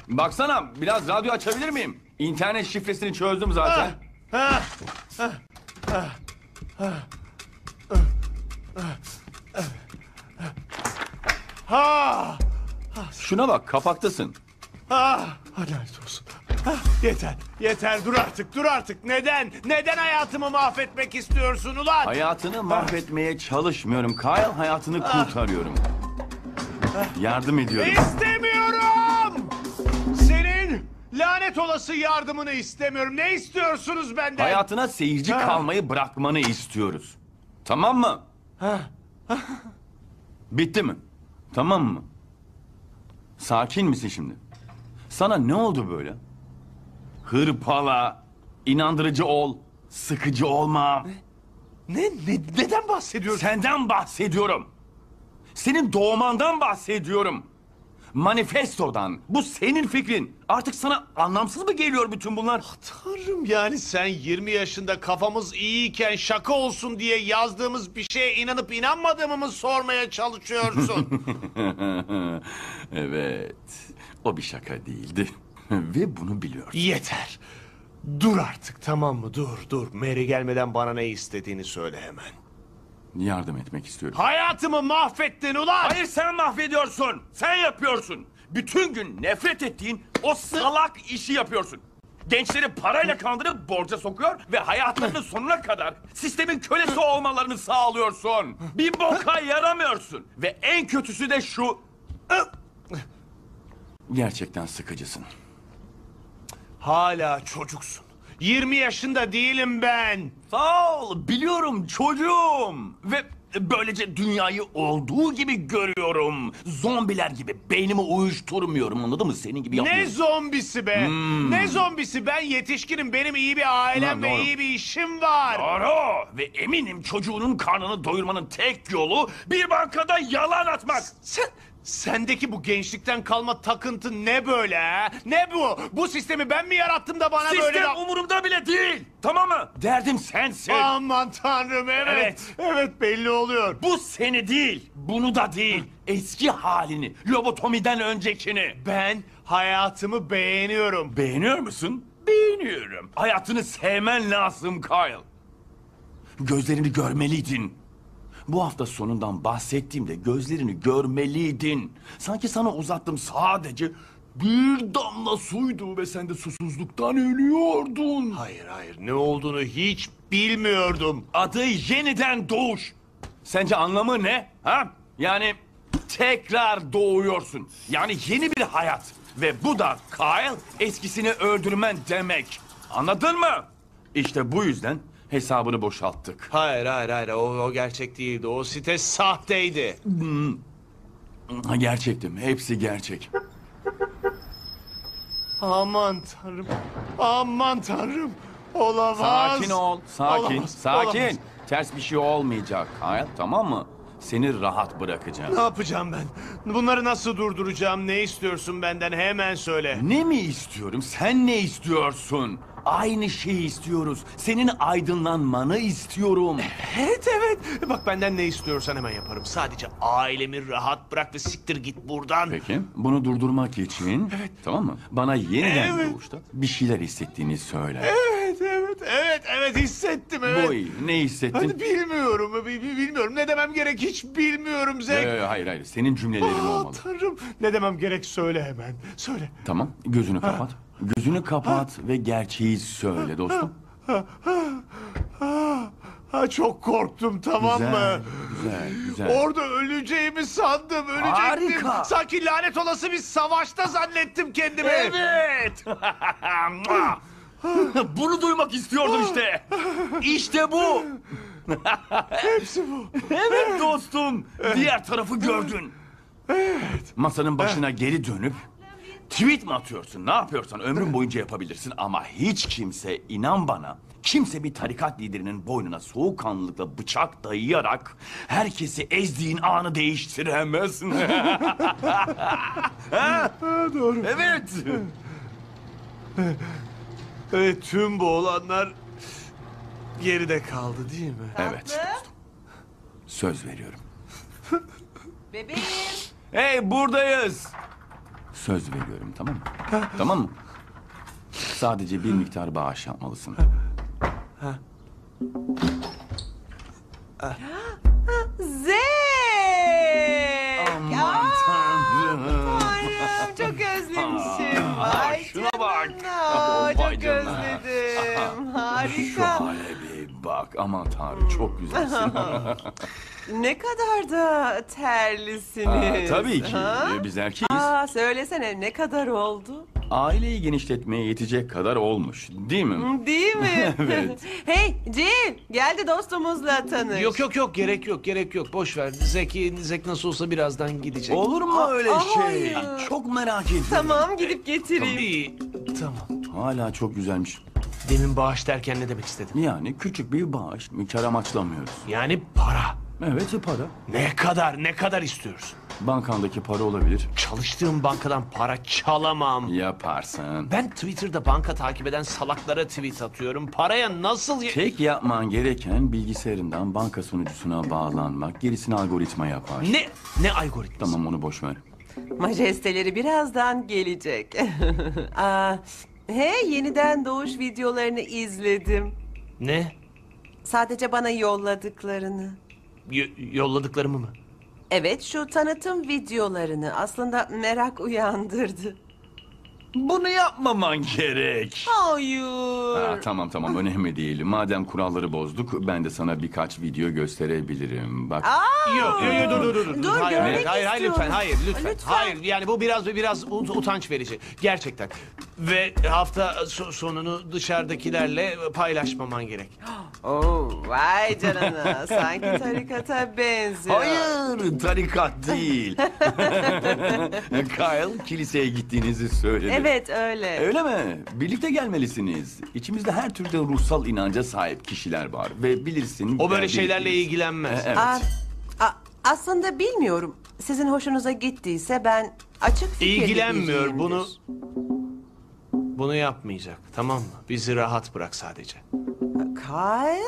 Baksana, biraz radyo açabilir miyim? İnternet şifresini çözdüm zaten. Şuna bak, kapaktasın. Lanet olsun. Yeter, yeter. Dur artık, dur artık. Neden? Neden hayatımı mahvetmek istiyorsun ulan? Hayatını mahvetmeye çalışmıyorum. Kyle, hayatını kurtarıyorum. Yardım ediyorum. İstemiyorum! Senin lanet olası yardımını istemiyorum. Ne istiyorsunuz benden? Hayatına seyirci kalmayı bırakmanı istiyoruz. Tamam mı? Bitti mi? Tamam mı? Sakin misin şimdi? Sana ne oldu böyle? Hırpala, inandırıcı ol, sıkıcı olma. Neden bahsediyorsun? Senden bahsediyorum. Senin doğmandan bahsediyorum. Manifestodan. Bu senin fikrin. Artık sana anlamsız mı geliyor bütün bunlar? Tanrım, yani sen 20 yaşında kafamız iyiyken şaka olsun diye yazdığımız bir şeye inanıp inanmadığımı mı sormaya çalışıyorsun? Evet. O bir şaka değildi. Ve bunu biliyorum. Yeter. Dur artık, tamam mı? Dur. Mary gelmeden bana ne istediğini söyle hemen. Yardım etmek istiyorum. Hayatımı mahvettin ulan! Hayır, sen mahvediyorsun. Sen yapıyorsun. Bütün gün nefret ettiğin o salak işi yapıyorsun. gençleri parayla kandırıp borca sokuyor ve hayatlarının sonuna kadar sistemin kölesi olmalarını sağlıyorsun. Bir boka yaramıyorsun. Ve en kötüsü de şu... Gerçekten sıkıcısın. Hala çocuksun. 20 yaşında değilim ben. Sağ ol, biliyorum çocuğum. Ve böylece dünyayı olduğu gibi görüyorum. Zombiler gibi beynimi uyuşturmuyorum, anladın mı? Senin gibi yapmıyorum. Ne zombisi be? Ne zombisi? Ben yetişkinim, benim iyi bir ailem ve iyi bir işim var. Doğru. Ve eminim çocuğunun karnını doyurmanın tek yolu bir bankada yalan atmak. Sendeki bu gençlikten kalma takıntı ne böyle ha? Ne bu? Bu sistemi ben mi yarattım da bana böyle... Sistem umurumda bile değil, tamam mı? Derdim sensin. Aman tanrım, evet. Evet, belli oluyor. Bu seni değil, bunu da değil. Eski halini, lobotomiden öncekini. Ben hayatımı beğeniyorum. Beğeniyor musun? Beğeniyorum. Hayatını sevmen lazım Kyle. Gözlerini görmeliydin. Bu hafta sonundan bahsettiğimde gözlerini görmeliydin. Sanki sana uzattım, sadece bir damla suydu ve sen de susuzluktan ölüyordun. Hayır, ne olduğunu hiç bilmiyordum. Adı Yeniden Doğuş. Sence anlamı ne? Ha? Yani tekrar doğuyorsun. Yani yeni bir hayat. Ve bu da Kyle, eskisini öldürmen demek. Anladın mı? İşte bu yüzden... Hesabını boşalttık. Hayır. O gerçek değildi. O site sahteydi. Gerçektim. Hepsi gerçek. Aman tanrım. Aman tanrım. Olamaz. Sakin ol. Sakin. Olamaz. Sakin. Olamaz. Ters bir şey olmayacak. Hayat, tamam mı? Seni rahat bırakacağım. Ne yapacağım ben? Bunları nasıl durduracağım? Ne istiyorsun benden? Hemen söyle. Ne mi istiyorum? Sen ne istiyorsun? Aynı şeyi istiyoruz. Senin aydınlanmanı istiyorum. Evet. Bak, benden ne istiyorsan hemen yaparım. Sadece ailemi rahat bırak ve siktir git buradan. Peki. Bunu durdurmak için... Evet. Tamam mı? Bana yeniden doğuşta bir şeyler hissettiğini söyle. Evet, hissettim, evet. Boy, ne hissettin? Hadi bilmiyorum. Ne demem gerek hiç bilmiyorum Zack. Hayır, senin cümlelerin olmalı. Tanrım, ne demem gerek söyle hemen. Söyle. Tamam, gözünü kapat. Gözünü kapat ve gerçeği söyle dostum. Çok korktum, tamam mı? Güzel. Orada öleceğimi sandım, ölecektim. Harika. Sanki lanet olası bir savaşta zannettim kendimi. Evet. Bunu duymak istiyordum işte. İşte bu. Hepsi bu. Evet dostum. Diğer tarafı gördün. Evet. Masanın başına geri dönüp tweet mi atıyorsun? Ne yapıyorsan ömrün boyunca yapabilirsin ama hiç kimse, inan bana, kimse bir tarikat liderinin boynuna soğukkanlılıkla bıçak dayayarak herkesi ezdiğin anı değiştiremez. Doğru. Evet. Evet, tüm bu olanlar geride kaldı değil mi? Evet dostum. Söz veriyorum. Bebeğim. Hey, buradayız. Söz veriyorum, tamam mı? Tamam mı? Sadece bir miktar bağış yapmalısın. Zack! Aman tanrım, çok özlemişim. Şuna bak. Çok özledim. Harika. Şu hale bir bak. Aman tanrım, çok güzelsin. Ne kadar da terlisiniz. Tabii ki. Biz erkeğiz. Söylesene, ne kadar oldu? Aileyi genişletmeye yetecek kadar olmuş. Değil mi? Değil mi? Evet. Hey Cil, gel de dostumuzla tanış. Yok, gerek yok. Boş ver. Zack nasıl olsa birazdan gidecek. Olur mu öyle şey? Hayır. Çok merak ediyorum. Tamam, gidip getireyim. Tamam. Hala çok güzelmiş. Demin bağış derken ne demek istedim? Yani küçük bir bağış. Kar amaçlamıyoruz. Yani para. Evet, para. Ne kadar istiyorsun? Bankandaki para olabilir. Çalıştığım bankadan para çalamam. Yaparsın. Ben Twitter'da banka takip eden salaklara tweet atıyorum. Paraya nasıl... Tek yapman gereken bilgisayarından banka sunucusuna bağlanmak. Gerisini algoritma yapar. Ne algoritması? Tamam, onu boş ver. Majesteleri birazdan gelecek. Hey, Yeniden Doğuş videolarını izledim. Ne? Sadece bana yolladıklarını. Yolladıklarımı mı? Evet, şu tanıtım videolarını. Aslında merak uyandırdı. Bunu yapmaman gerek. Hayır. Tamam önemli değil. Madem kuralları bozduk, ben de sana birkaç video gösterebilirim. Bak. Yok dur. Hayır lütfen. Hayır, yani bu biraz utanç verici gerçekten. Ve hafta sonunu dışarıdakilerle paylaşmaman gerek. Oh, vay canına. Sanki tarikata benziyor. Hayır, tarikat değil. Kyle, kiliseye gittiğinizi söyledi. Evet, öyle. Öyle mi? Birlikte gelmelisiniz. İçimizde her türde ruhsal inanca sahip kişiler var ve bilirsin... O böyle şeylerle ilgilenmez. Evet. Aslında bilmiyorum. Sizin hoşunuza gittiyse ben açık fikirli... İlgilenmiyor bunu... Bunu yapmayacak, tamam mı? Bizi rahat bırak sadece. Kyle?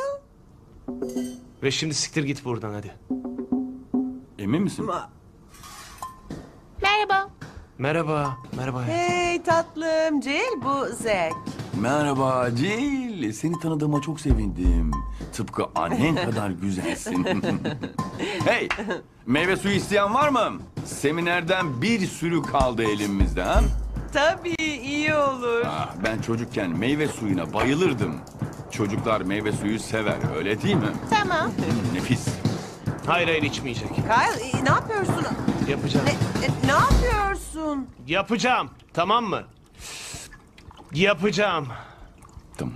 Ve şimdi siktir git buradan hadi. Emin misin? Merhaba. Merhaba. Hey tatlım, Cil, bu Zack. Merhaba Cil, seni tanıdığıma çok sevindim. Tıpkı annen kadar güzelsin. Hey, meyve suyu isteyen var mı? Seminerden bir sürü kaldı elimizde ha? Tabii, iyi olur. Ben çocukken meyve suyuna bayılırdım. Çocuklar meyve suyu sever, öyle değil mi? Tamam. Nefis. Hayır içmeyecek. Kyle, ne yapıyorsun? Yapacağım. Ne yapıyorsun? Yapacağım, tamam mı? Yapacağım. Tamam.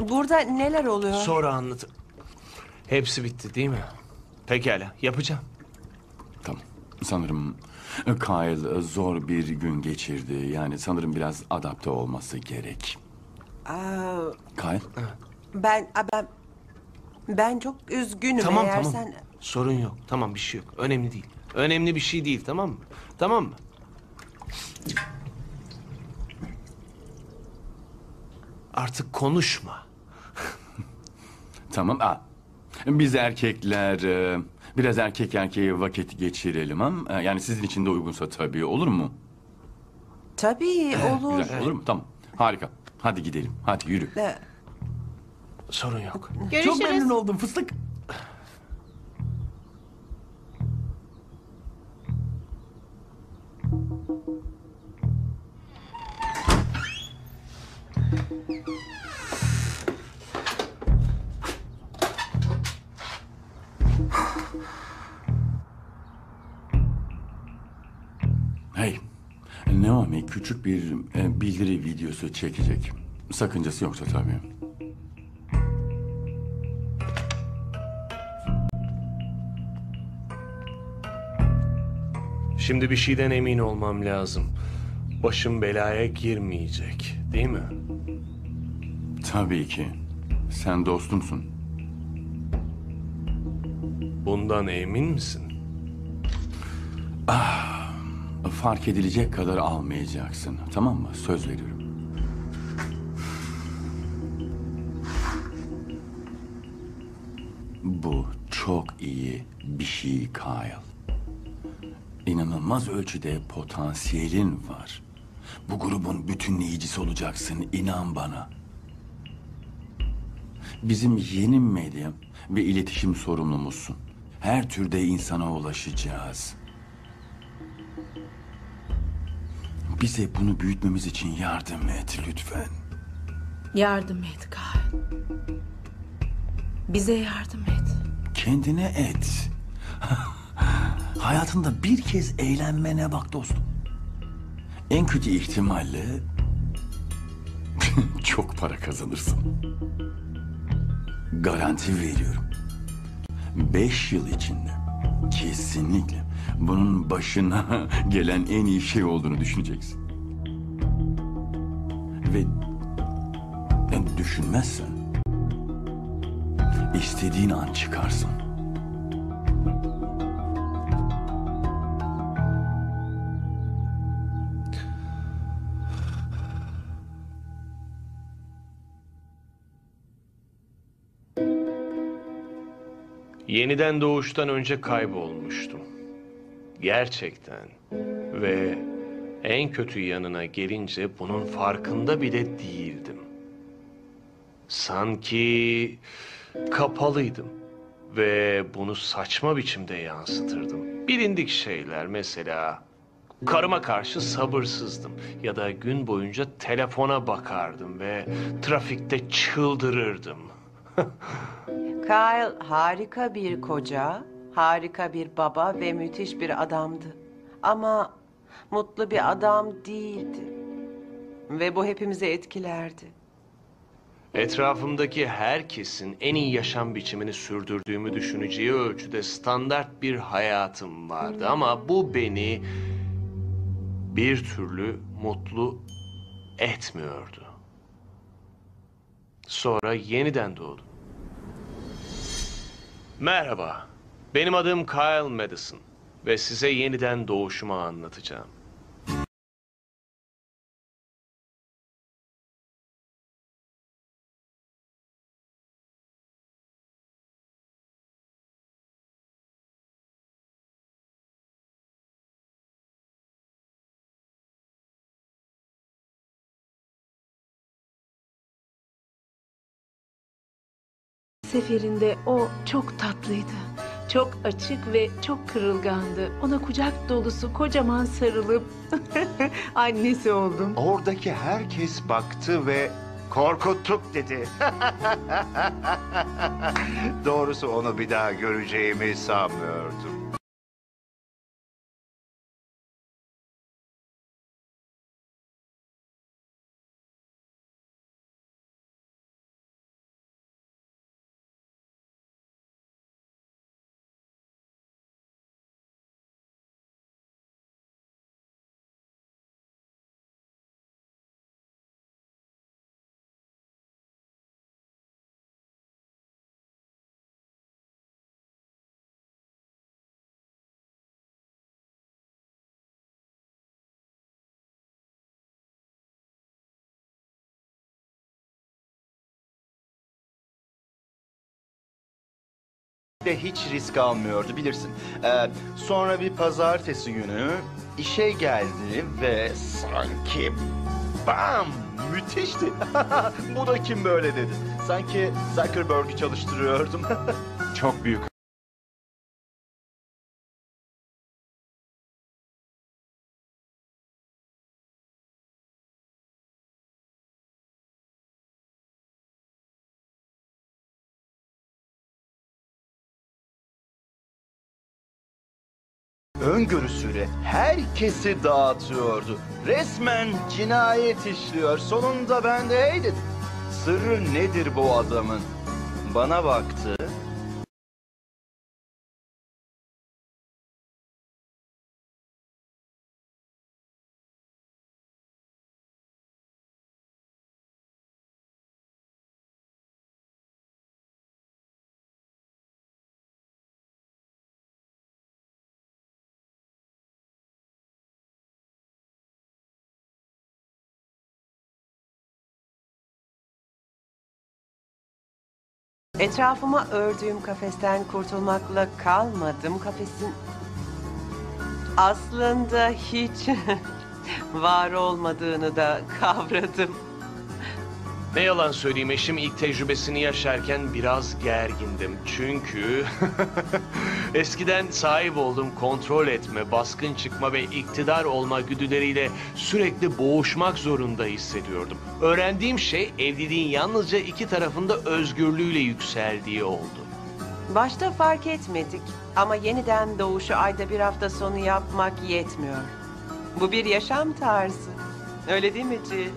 Burada neler oluyor? Sonra anlat. Hepsi bitti değil mi? Pekala, yapacağım. Tamam, sanırım... Kyle zor bir gün geçirdi. Yani sanırım biraz adapte olması gerek. Kyle? Ben çok üzgünüm. Tamam. Sen... Sorun yok. Tamam, bir şey yok. Önemli değil. Önemli bir şey değil, tamam mı? Tamam mı? Artık konuşma. Tamam. Biz erkekler... Biraz erkek erkeğe vakit geçirelim ha? Yani sizin için de uygunsa tabii, olur mu? Tabii, olur. Güzel, olur mu? Tamam, harika. Hadi gidelim, hadi yürü. Sorun yok. Görüşürüz. Çok memnun oldum fıstık. Hey, Naomi küçük bir bildiri videosu çekecek. Sakıncası yoksa tabii. Şimdi bir şeyden emin olmam lazım. Başım belaya girmeyecek, değil mi? Tabii ki. Sen dostumsun. Bundan emin misin? Fark edilecek kadar almayacaksın, tamam mı? Söz veriyorum. Bu çok iyi bir şey Kyle. İnanılmaz ölçüde potansiyelin var. Bu grubun bütünleyicisi olacaksın, inan bana. Bizim yeni medya ve iletişim sorumlumuzsun. Her türde insana ulaşacağız. Bize bunu büyütmemiz için yardım et lütfen. Yardım et Kyle. Bize yardım et. Kendine et. Hayatında bir kez eğlenmene bak dostum. En kötü ihtimalle... çok para kazanırsın. Garanti veriyorum. 5 yıl içinde kesinlikle bunun başına gelen en iyi şey olduğunu düşüneceksin. Ve düşünmezsen istediğin an çıkarsın. Yeniden doğuştan önce kaybolmuştum. Gerçekten. Ve en kötü yanına gelince bunun farkında bile değildim. Sanki kapalıydım. Ve bunu saçma biçimde yansıtırdım. Bilindik şeyler, mesela Karıma karşı sabırsızdım ya da gün boyunca telefona bakardım ve trafikte çıldırırdım. Kyle harika bir koca, harika bir baba ve müthiş bir adamdı. Ama mutlu bir adam değildi. Ve bu hepimizi etkilerdi. Etrafımdaki herkesin en iyi yaşam biçimini sürdürdüğümü düşüneceği ölçüde standart bir hayatım vardı. Ama bu beni bir türlü mutlu etmiyordu. Sonra yeniden doğdum. Merhaba, benim adım Kyle Madison ve size yeniden doğuşumu anlatacağım. Seferinde o çok tatlıydı. Çok açık ve çok kırılgandı. Ona kucak dolusu kocaman sarılıp annesi oldum. Oradaki herkes baktı ve korkuttuk dedi. Doğrusu onu bir daha göreceğimi sanmıyordum. De hiç risk almıyordu bilirsin. Sonra bir pazartesi günü işe geldi ve sanki bam müthişti. Bu da kim böyle dedi. Sanki Spielberg'ü çalıştırıyordum. Çok büyük. Öngörüsüyle herkesi dağıtıyordu. Resmen cinayet işliyor. Sonunda ben de hey dedim. Sırrı nedir bu adamın? Bana baktı. Etrafıma ördüğüm kafesten kurtulmakla kalmadım. Kafesin aslında hiç var olmadığını da kavradım. Ne yalan söyleyeyim, eşim ilk tecrübesini yaşarken biraz gergindim. Çünkü eskiden sahip olduğum kontrol etme, baskın çıkma ve iktidar olma güdüleriyle sürekli boğuşmak zorunda hissediyordum. Öğrendiğim şey evliliğin yalnızca iki tarafında özgürlüğüyle yükseldiği oldu. Başta fark etmedik ama yeniden doğuşu ayda bir hafta sonu yapmak yetmiyor. Bu bir yaşam tarzı. Öyle değil mi Cil?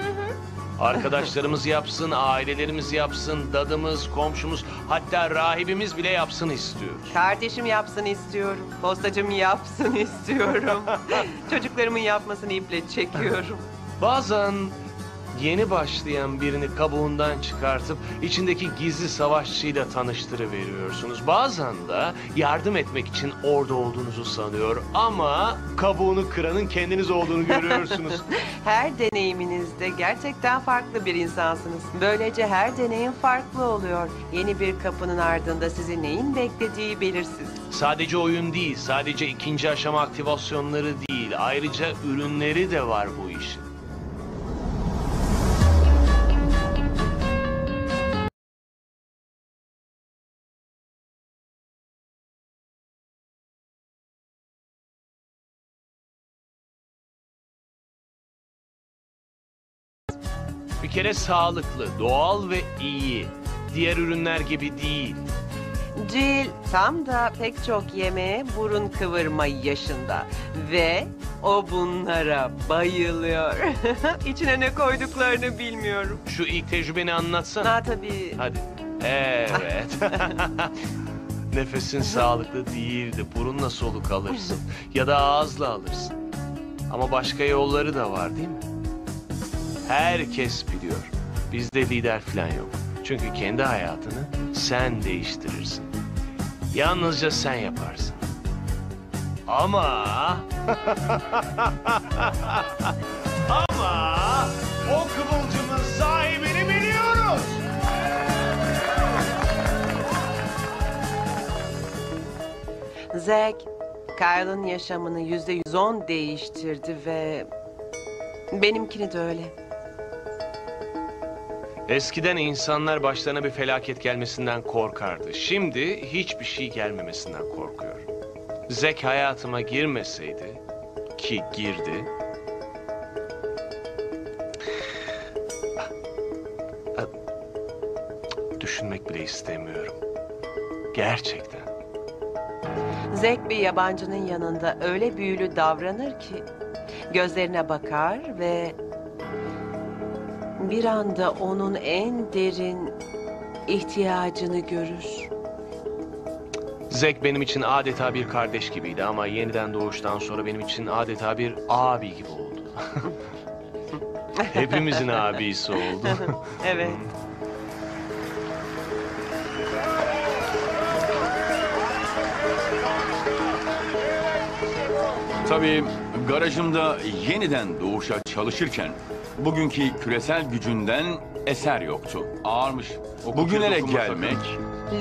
Arkadaşlarımız yapsın, ailelerimiz yapsın, dadımız, komşumuz, hatta rahibimiz bile yapsın istiyoruz. Kardeşim yapsın istiyorum, postacım yapsın istiyorum. Çocuklarımın yapmasını iple çekiyorum. Bazen yeni başlayan birini kabuğundan çıkartıp içindeki gizli savaşçıyla tanıştırıveriyorsunuz. Bazen de yardım etmek için orada olduğunuzu sanıyor ama kabuğunu kıranın kendiniz olduğunu görüyorsunuz. Her deneyiminizde gerçekten farklı bir insansınız. Böylece her deneyim farklı oluyor. Yeni bir kapının ardında sizi neyin beklediği belirsiz. Sadece oyun değil, sadece ikinci aşama aktivasyonları değil. Ayrıca ürünleri de var bu işin. Bir kere sağlıklı, doğal ve iyi. Diğer ürünler gibi değil. Cil tam da pek çok yemeğe burun kıvırma yaşında. Ve o bunlara bayılıyor. İçine ne koyduklarını bilmiyorum. Şu ilk tecrübeni anlatsana. Tabii. Hadi. Evet. Nefesin sağlıklı değildi. Burunla soluk alırsın. Ya da ağızla alırsın. Ama başka yolları da var değil mi? Herkes biliyor. Bizde lider falan yok. Çünkü kendi hayatını sen değiştirirsin. Yalnızca sen yaparsın. Ama... Ama o kıvılcımın sahibini biliyoruz. Zack, Kyle'ın yaşamını %110 değiştirdi ve... benimkini de öyle. Eskiden insanlar başlarına bir felaket gelmesinden korkardı. Şimdi hiçbir şey gelmemesinden korkuyor. Zack hayatıma girmeseydi, ki girdi... düşünmek bile istemiyorum. Gerçekten. Zack bir yabancının yanında öyle büyülü davranır ki... gözlerine bakar ve... bir anda onun en derin ihtiyacını görür. Zack benim için adeta bir kardeş gibiydi ama yeniden doğuştan sonra benim için adeta bir abi gibi oldu. Hepimizin abisi oldu. Evet. Tabii garajımda yeniden doğuşa çalışırken... bugünkü küresel gücünden eser yoktu. Ağırmış. Bugünlere gelmek...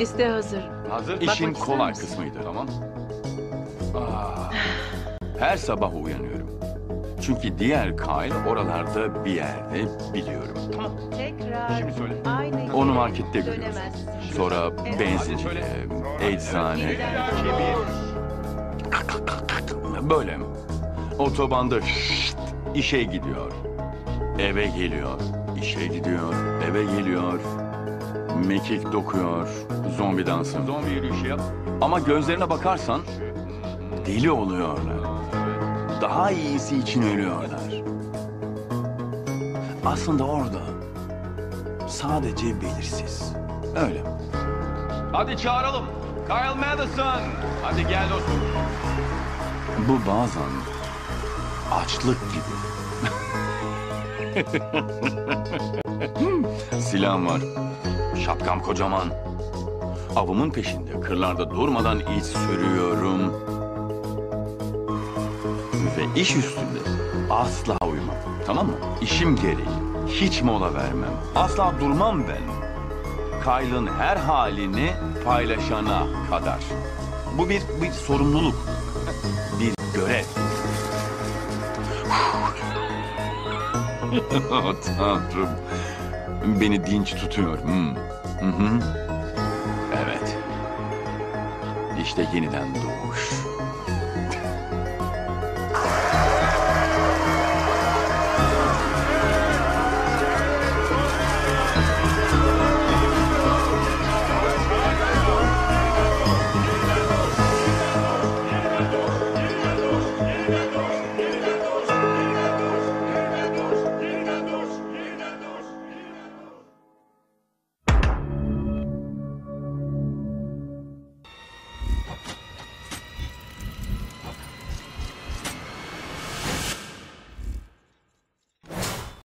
Liste hazır. Hazır. İşin kolay kısmıydı. Tamam. Aa, her sabah uyanıyorum. Çünkü diğer Kyle oralarda bir yerde biliyorum. Tamam. Tekrar. Şimdi söyle. Onu markette görüyoruz. Sonra benzin, eczane... böyle. Otobanda işe gidiyor. Eve geliyor, işe gidiyor, eve geliyor, mekik dokuyor, zombi dansı. Zombi yürüyüşü yap. Ama gözlerine bakarsan deli oluyorlar. Daha iyisi için ölüyorlar. Aslında orada sadece belirsiz. Öyle. Hadi çağıralım. Kyle Madison. Hadi gel dostum. Bu bazen açlık gibi. Silahım var. Şapkam kocaman. Avımın peşinde kırlarda durmadan iz sürüyorum. Ve iş üstünde asla uyumam. Tamam mı? İşim gereği. Hiç mola vermem. Asla durmam ben. Kyle'ın her halini paylaşana kadar. Bu bir sorumluluk. Bir görev. Oh, Tanrım. Beni dinç tutuyor. Evet. İşte yeniden doğuş.